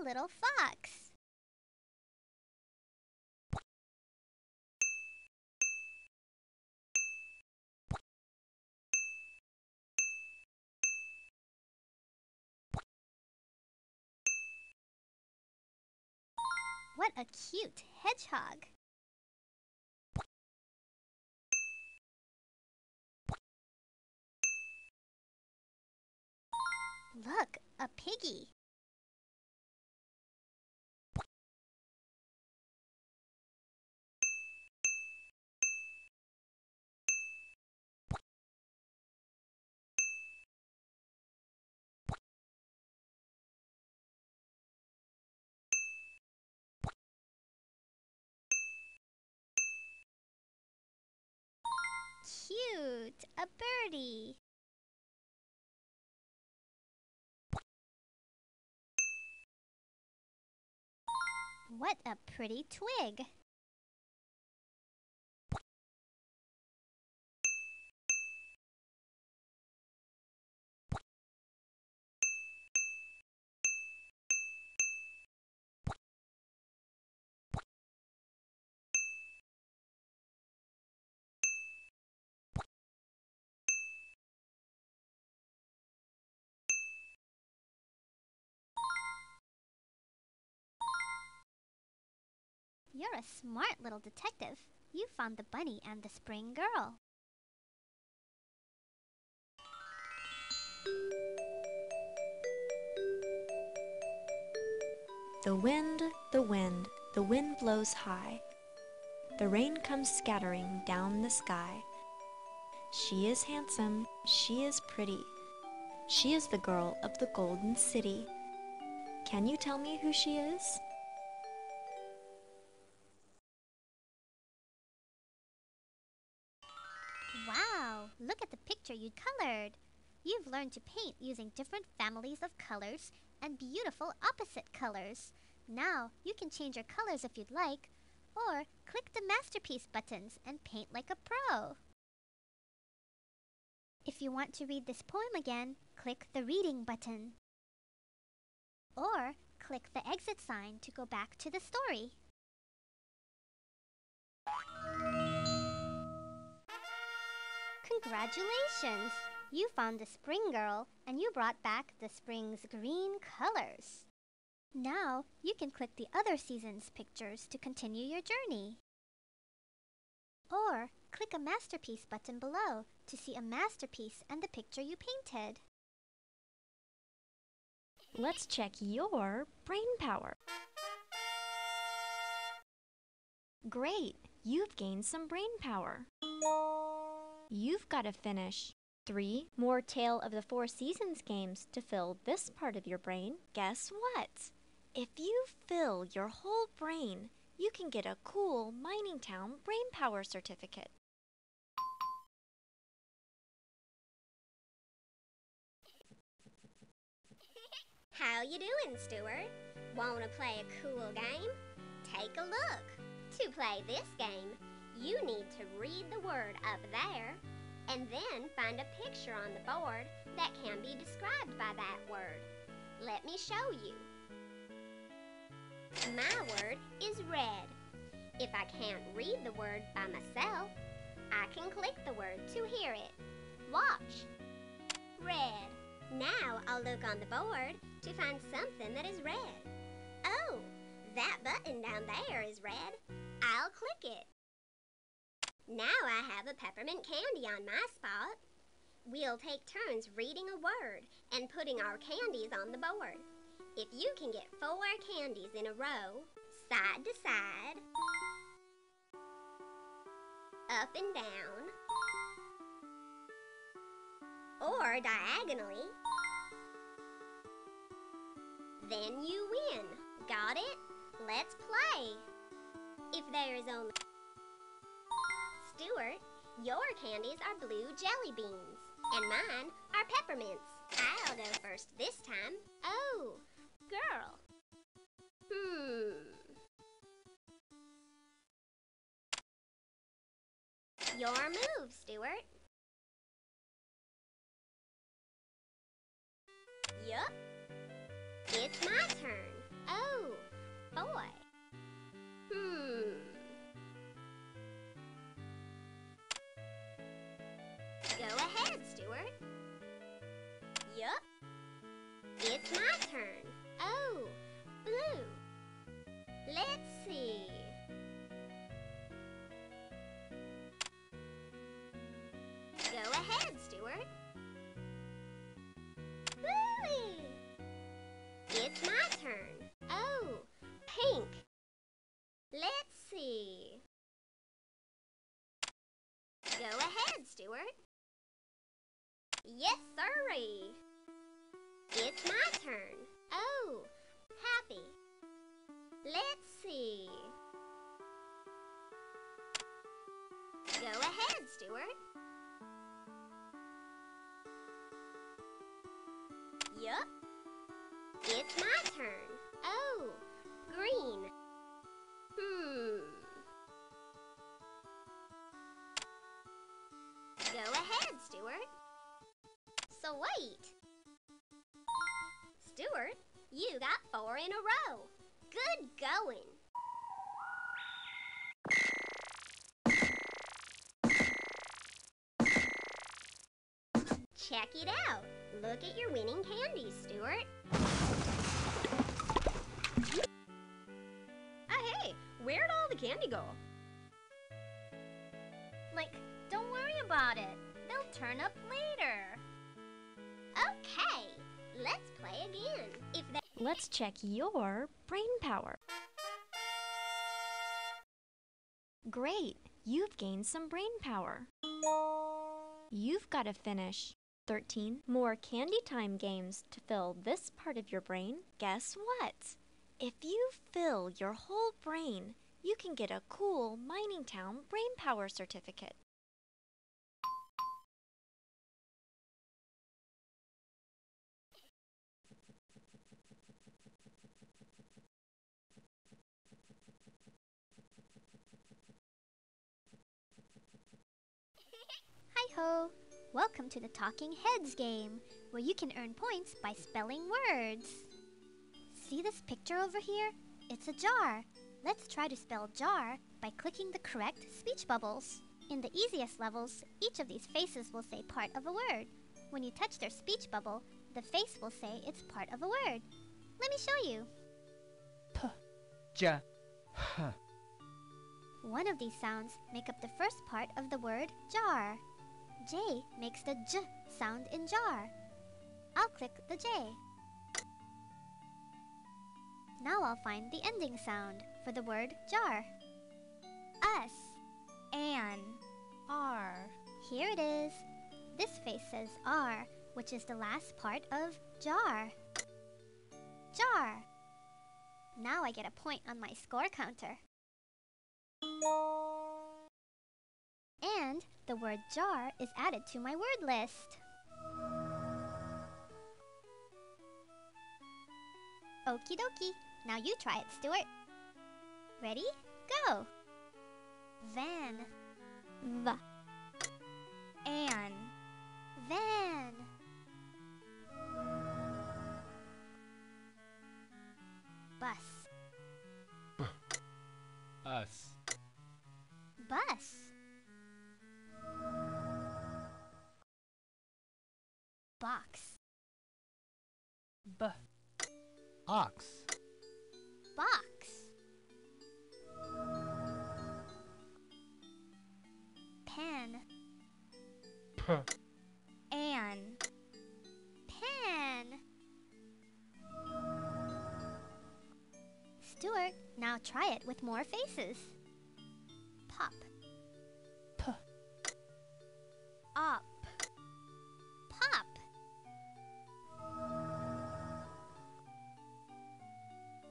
A little fox. What a cute hedgehog. Look, a piggy. Cute! A birdie! What a pretty twig! You're a smart little detective. You found the bunny and the spring girl. The wind, the wind, the wind blows high. The rain comes scattering down the sky. She is handsome, she is pretty. She is the girl of the golden city. Can you tell me who she is? Look at the picture you colored! You've learned to paint using different families of colors and beautiful opposite colors. Now, you can change your colors if you'd like, or click the masterpiece buttons and paint like a pro. If you want to read this poem again, click the reading button. Or click the exit sign to go back to the story. Congratulations! You found the spring girl, and you brought back the spring's green colors. Now you can click the other season's pictures to continue your journey. Or click a masterpiece button below to see a masterpiece and the picture you painted. Let's check your brain power. Great! You've gained some brain power. You've got to finish 3 more Tale of the Four Seasons games to fill this part of your brain. Guess what? If you fill your whole brain, you can get a cool Mining Town Brain Power certificate. How you doing, Stuart? Wanna play a cool game? Take a look. To play this game, you need to read the word up there and then find a picture on the board that can be described by that word. Let me show you. My word is red. If I can't read the word by myself, I can click the word to hear it. Watch. Red. Now I'll look on the board to find something that is red. Oh, that button down there is red. I'll click it. Now I have a peppermint candy on my spot. We'll take turns reading a word and putting our candies on the board. If you can get 4 candies in a row, side to side, up and down, or diagonally, then you win. Got it? Let's play. If there is only... Stuart, your candies are blue jelly beans, and mine are peppermints. I'll go first this time. Oh, girl. Your move, Stuart. Yup. It's my turn. Oh, boy. Go ahead, Stuart. Yup. It's my turn. Oh, blue. Let's see. Go ahead, Stuart. Bluey. It's my turn. Oh, pink. Let's see. Go ahead, Stuart. Yes, sirree. It's my turn. Oh, happy. Let's see. Go ahead, Stuart. Yup. It's my turn. Oh, green. Go ahead, Stuart. Sweet. Stuart, you got 4 in a row. Good going. Check it out. Look at your winning candies, Stuart. Hey, where'd all the candy go? Like, don't worry about it. They'll turn up later. Okay, let's play again. Let's check your brain power. Great, you've gained some brain power. You've got to finish 13 more Candy Time games to fill this part of your brain. Guess what? If you fill your whole brain, you can get a cool Mining Town Brain Power certificate. Hi-ho! Welcome to the Talking Heads game, where you can earn points by spelling words. See this picture over here? It's a jar. Let's try to spell jar by clicking the correct speech bubbles. In the easiest levels, each of these faces will say part of a word. When you touch their speech bubble, the face will say it's part of a word. Let me show you. P-ja. Huh. One of these sounds make up the first part of the word jar. J makes the j sound in jar. I'll click the J. Now I'll find the ending sound for the word jar. Us. An. R. Here it is. This face says R, which is the last part of jar. Jar. Now I get a point on my score counter. And the word jar is added to my word list. Okie dokie. Now you try it, Stuart. Ready? Go! Van. V. An. Van. Bus. B. Us. Bus. Box. B. Ox. Box. Pen. P. An. Pen. Stuart, now try it with more faces. Pop. P. Op. Pop.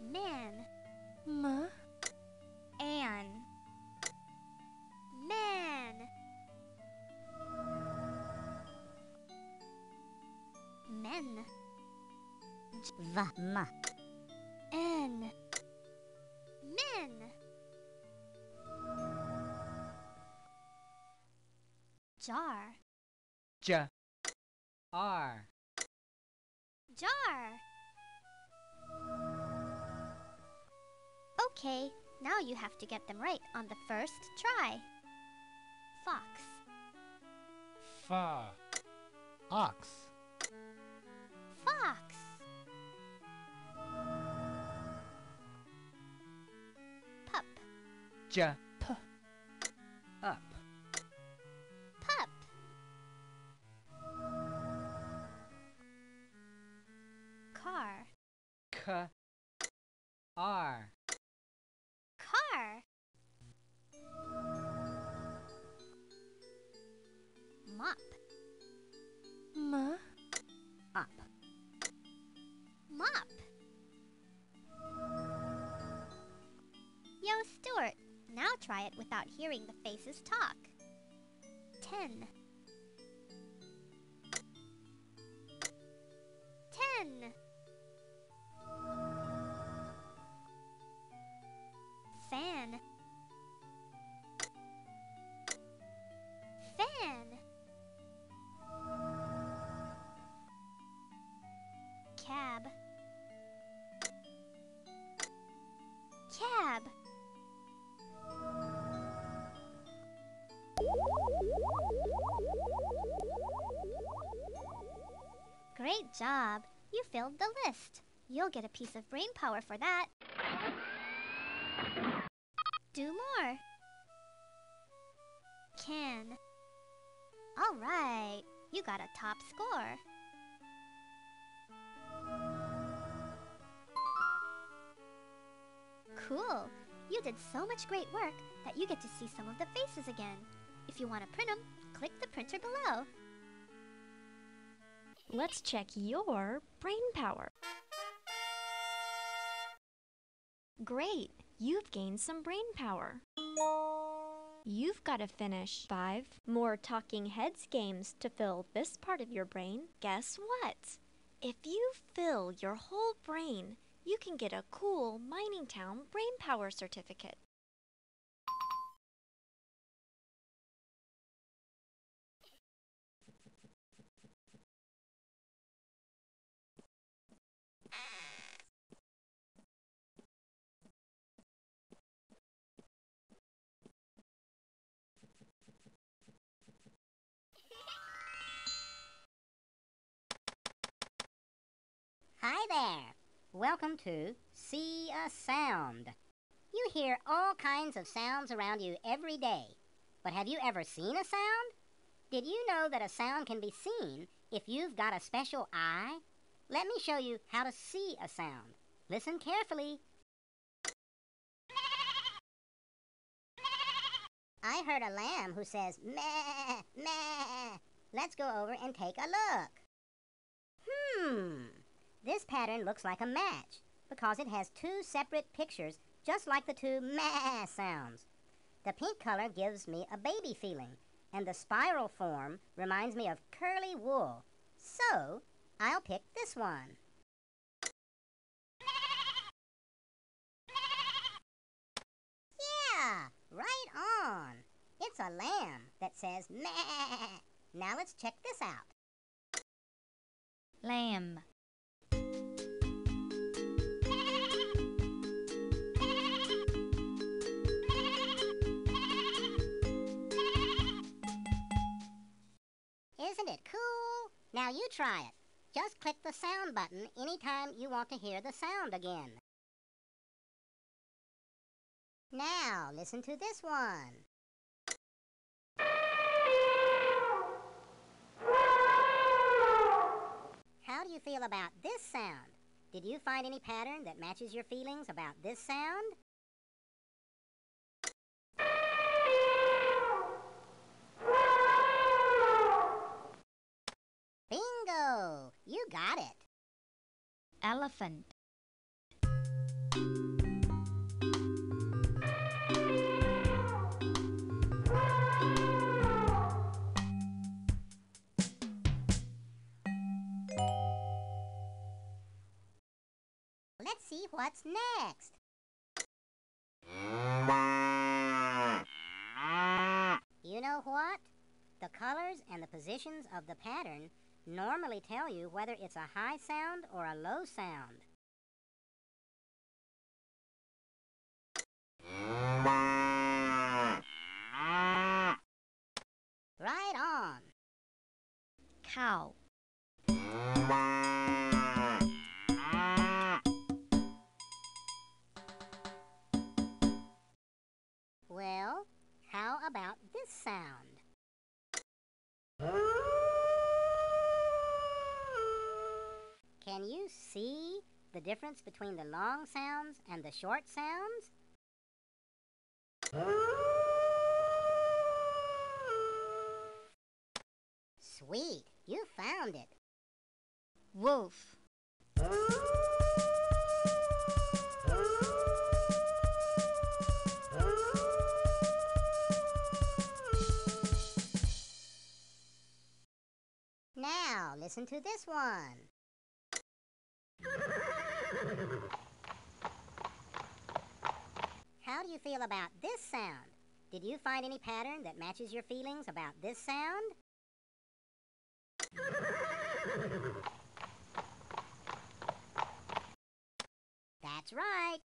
Man. M. An. Man. Men. V. N. Men. Jar. J. R. Jar. Okay, now you have to get them right on the first try. Fox. Fa. Ox. Fox. Pup. Ja. P. Up. Pup. Car. K. R. Car. Mop. M. Up. Mop. Yo, Stuart, now try it without hearing the faces talk. 10. 10. Fan. Fan. Cab. Cab. Great job! You filled the list. You'll get a piece of brain power for that. Do more. Can. Alright, you got a top score. Cool! You did so much great work that you get to see some of the faces again. If you want to print them, click the printer below. Let's check your brain power. Great! You've gained some brain power. You've got to finish 5 more Talking Heads games to fill this part of your brain. Guess what? If you fill your whole brain, you can get a cool Mining Town brain power certificate. Welcome to See a Sound. You hear all kinds of sounds around you every day, but have you ever seen a sound? Did you know that a sound can be seen if you've got a special eye? Let me show you how to see a sound. Listen carefully. I heard a lamb who says, meh, meh. Let's go over and take a look. This pattern looks like a match because it has two separate pictures just like the two meh sounds. The pink color gives me a baby feeling, and the spiral form reminds me of curly wool. So, I'll pick this one. Yeah, right on. It's a lamb that says meh. Now let's check this out. Lamb. Isn't it cool? Now you try it. Just click the sound button anytime you want to hear the sound again. Now listen to this one. How do you feel about this sound? Did you find any pattern that matches your feelings about this sound? Bingo! You got it! Elephant. Let's see what's next. You know what? The colors and the positions of the pattern normally tell you whether it's a high sound or a low sound. Right on. Cow. Well, how about this sound? Can you see the difference between the long sounds and the short sounds? Sweet, you found it. Wolf. Now listen to this one. How do you feel about this sound? Did you find any pattern that matches your feelings about this sound? That's right.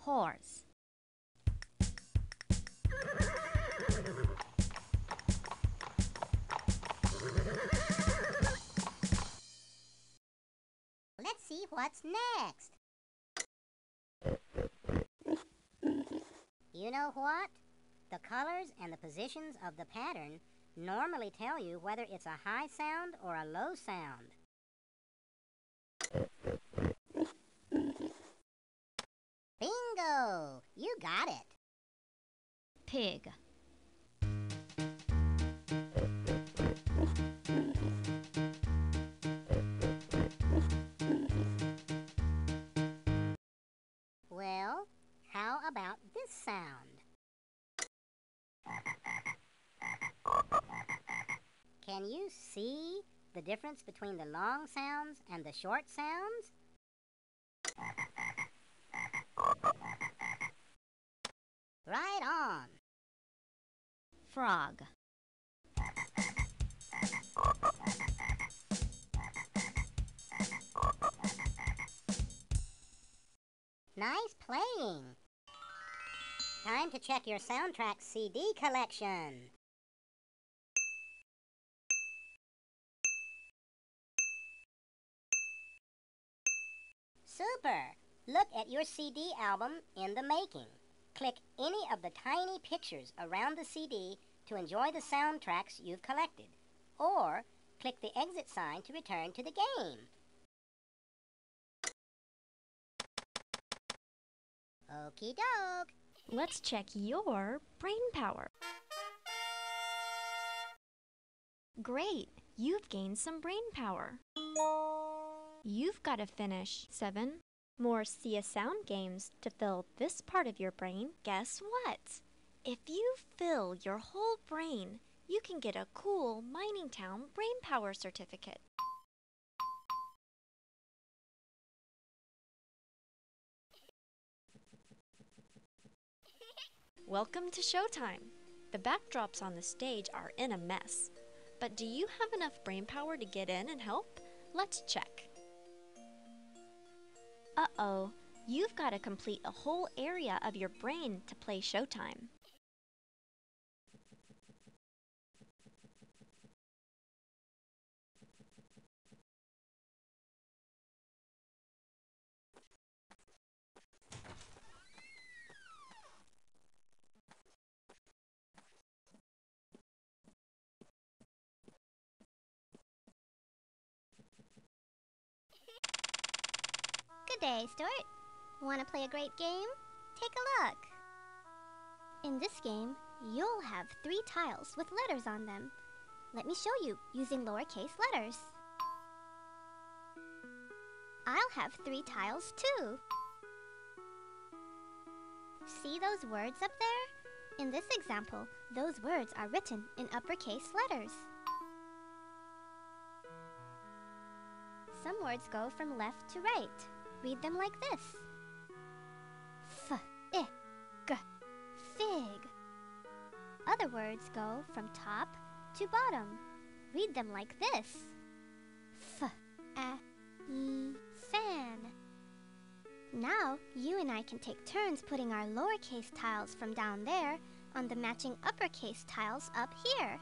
Horse. Let's see what's next. You know what? The colors and the positions of the pattern normally tell you whether it's a high sound or a low sound. Bingo! You got it. Pig. Well, how about this sound? Can you see the difference between the long sounds and the short sounds? Right on! Frog. Nice playing! Time to check your soundtrack CD collection. Super! Look at your CD album in the making. Click any of the tiny pictures around the CD to enjoy the soundtracks you've collected, or click the exit sign to return to the game. Okie doke! Let's check your brain power. Great! You've gained some brain power. You've got to finish 7 more See a Sound games to fill this part of your brain. Guess what? If you fill your whole brain, you can get a cool Mining Town brain power certificate. Welcome to Showtime! The backdrops on the stage are in a mess. But do you have enough brain power to get in and help? Let's check. Uh-oh, you've got to complete a whole area of your brain to play Showtime. Hey Stuart, want to play a great game? Take a look! In this game, you'll have 3 tiles with letters on them. Let me show you using lowercase letters. I'll have 3 tiles too. See those words up there? In this example, those words are written in uppercase letters. Some words go from left to right. Read them like this. F-I-G, fig. Other words go from top to bottom. Read them like this. F-A-N, fan. Now, you and I can take turns putting our lowercase tiles from down there on the matching uppercase tiles up here.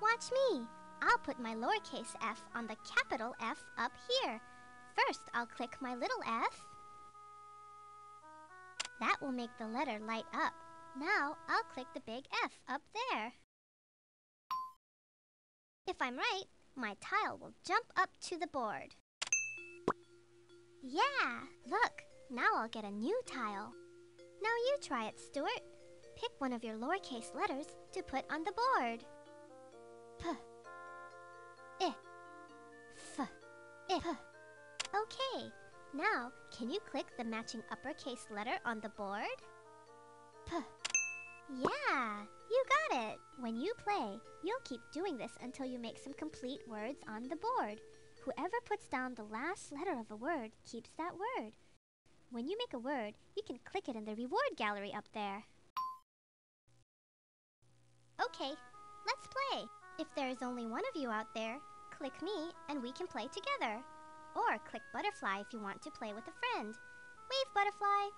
Watch me. I'll put my lowercase f on the capital F up here. First, I'll click my little f. That will make the letter light up. Now, I'll click the big F up there. If I'm right, my tile will jump up to the board. Yeah! Look! Now I'll get a new tile. Now you try it, Stuart. Pick one of your lowercase letters to put on the board. P. I. F. I. Okay, now can you click the matching uppercase letter on the board? P. Yeah, you got it! When you play, you'll keep doing this until you make some complete words on the board. Whoever puts down the last letter of a word keeps that word. When you make a word, you can click it in the reward gallery up there. Okay, let's play! If there is only one of you out there, click me and we can play together. Or click butterfly if you want to play with a friend. Wave, butterfly!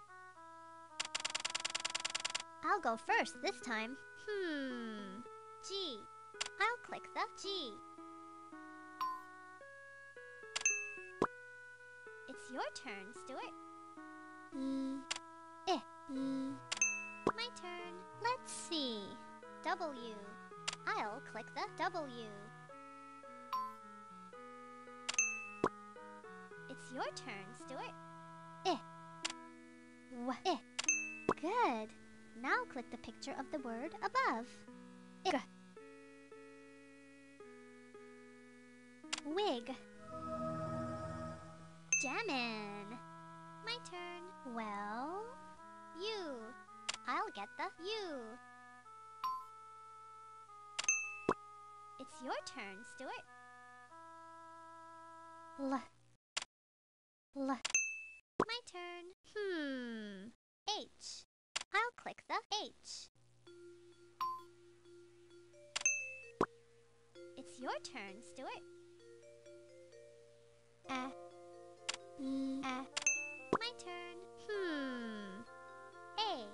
I'll go first this time. G. I'll click the G. It's your turn, Stuart. My turn. Let's see. W. I'll click the W. It's your turn, Stuart. Good. Now click the picture of the word above. Wig. Jammin'. My turn. Well, U. I'll get the U. It's your turn, Stuart. L. L. My turn. H. I'll click the H. It's your turn, Stuart. A. A. My turn. A.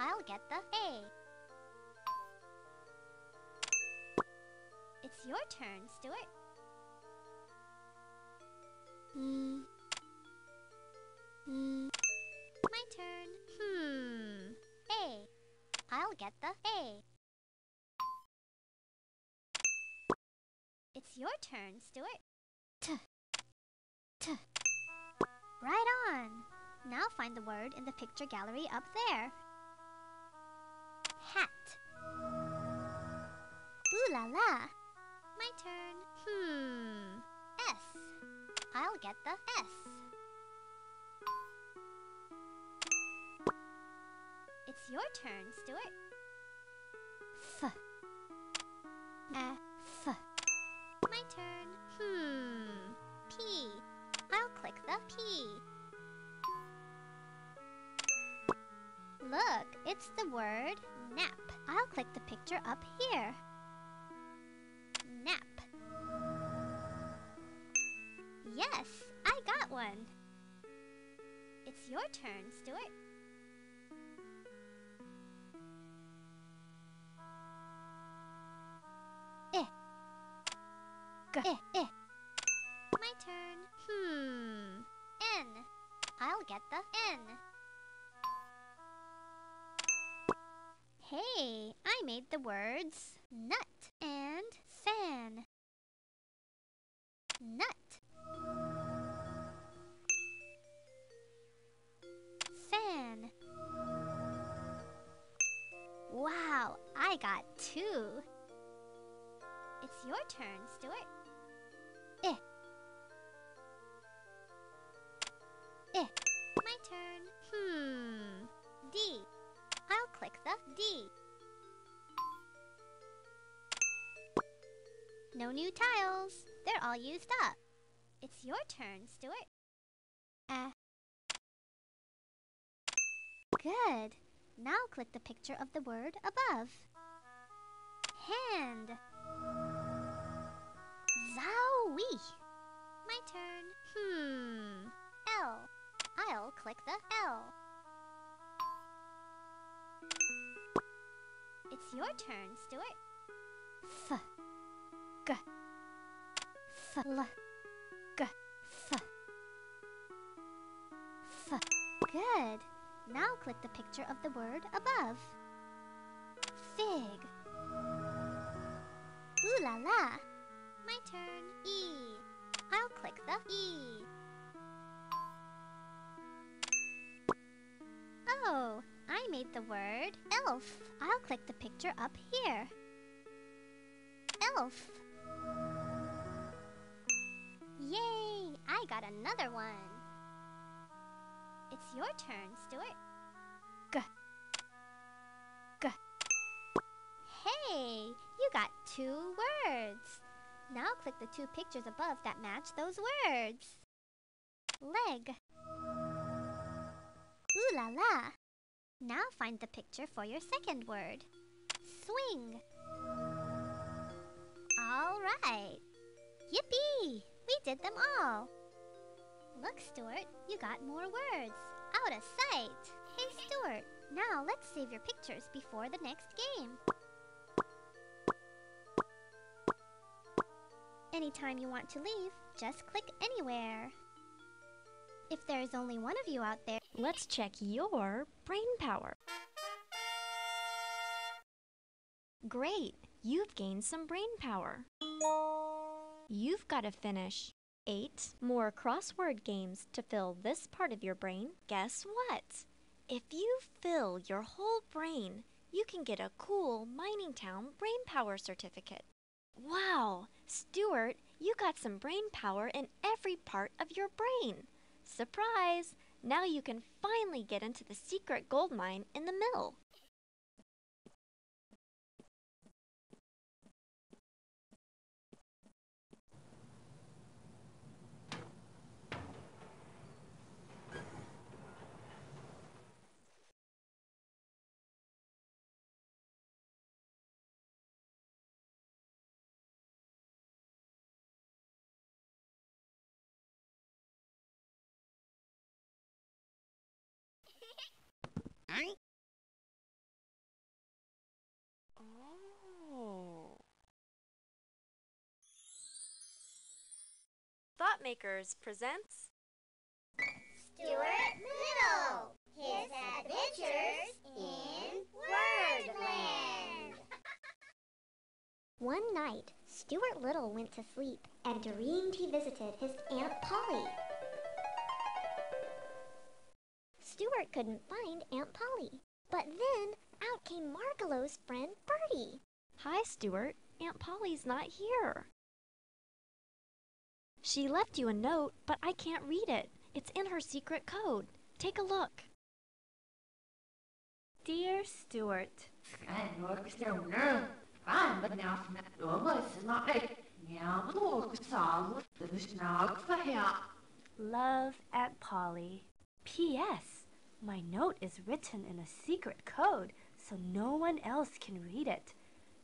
I'll get the A. It's your turn, Stuart. my turn. A. I'll get the A. It's your turn, Stuart. Right on. Now find the word in the picture gallery up there. Hat. Ooh la la. My turn. S. I'll get the S. It's your turn, Stuart. F. F. My turn. P. I'll click the P. Look, it's the word nap. I'll click the picture up here. Nap. Yes, I got one. It's your turn, Stuart. My turn. N. I'll get the N. Hey, I made the words nut and fan. Nut. Fan. Wow, I got two. It's your turn, Stuart. My turn. D. I'll click the D. No new tiles. They're all used up. It's your turn, Stuart. Good. Now click the picture of the word above. Hand. Zowie. My turn. L. I'll click the L. It's your turn, Stuart. F. G. F. L. G. F. F. Good. Now click the picture of the word above. Fig. Ooh la la. My turn. E. I'll click the E. Oh, I made the word elf. I'll click the picture up here. Elf. Yay! I got another one. It's your turn, Stuart. G. G. Hey, you got two words. Now click the two pictures above that match those words. Leg. Ooh la la. Now find the picture for your second word. Swing. All right. Yippee! We did them all. Look, Stuart, you got more words. Out of sight. Hey, Stuart, now let's save your pictures before the next game. Anytime you want to leave, just click anywhere. If there is only one of you out there, let's check your brain power. Great! You've gained some brain power. You've got to finish 8 more crossword games to fill this part of your brain. Guess what? If you fill your whole brain, you can get a cool Mining Town brain power certificate. Wow! Stuart, you got some brain power in every part of your brain! Surprise! Now you can finally get into the secret gold mine in the mill! Oh. Thought Makers presents Stuart Little! His Adventures in Wordland. One night, Stuart Little went to sleep and dreamed he visited his Aunt Polly. Stuart couldn't find Aunt Polly, but then out came Margolo's friend Bertie. Hi, Stuart. Aunt Polly's not here. She left you a note, but I can't read it. It's in her secret code. Take a look. Dear Stuart, love, Aunt Polly. P.S. My note is written in a secret code, so no one else can read it.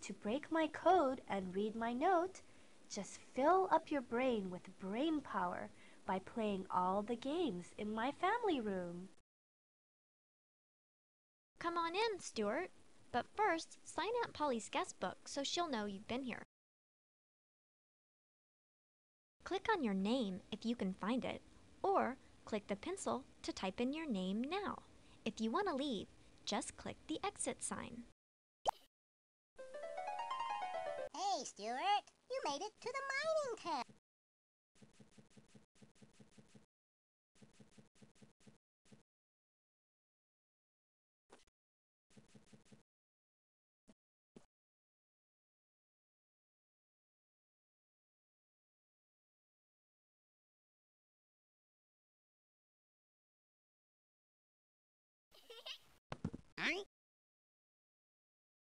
To break my code and read my note, just fill up your brain with brain power by playing all the games in my family room. Come on in, Stuart. But first, sign Aunt Polly's guest book so she'll know you've been here. Click on your name if you can find it, or click the pencil to type in your name now. If you want to leave, just click the exit sign. Hey, Stuart! You made it to the mining town!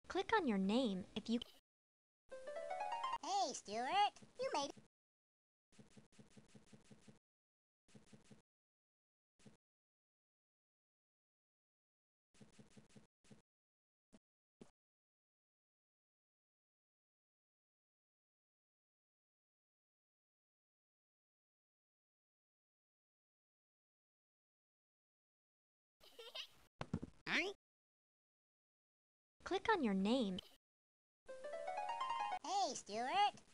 Click on your name if you... Hey, Stuart, you made it. Click on your name. Hey, Stuart,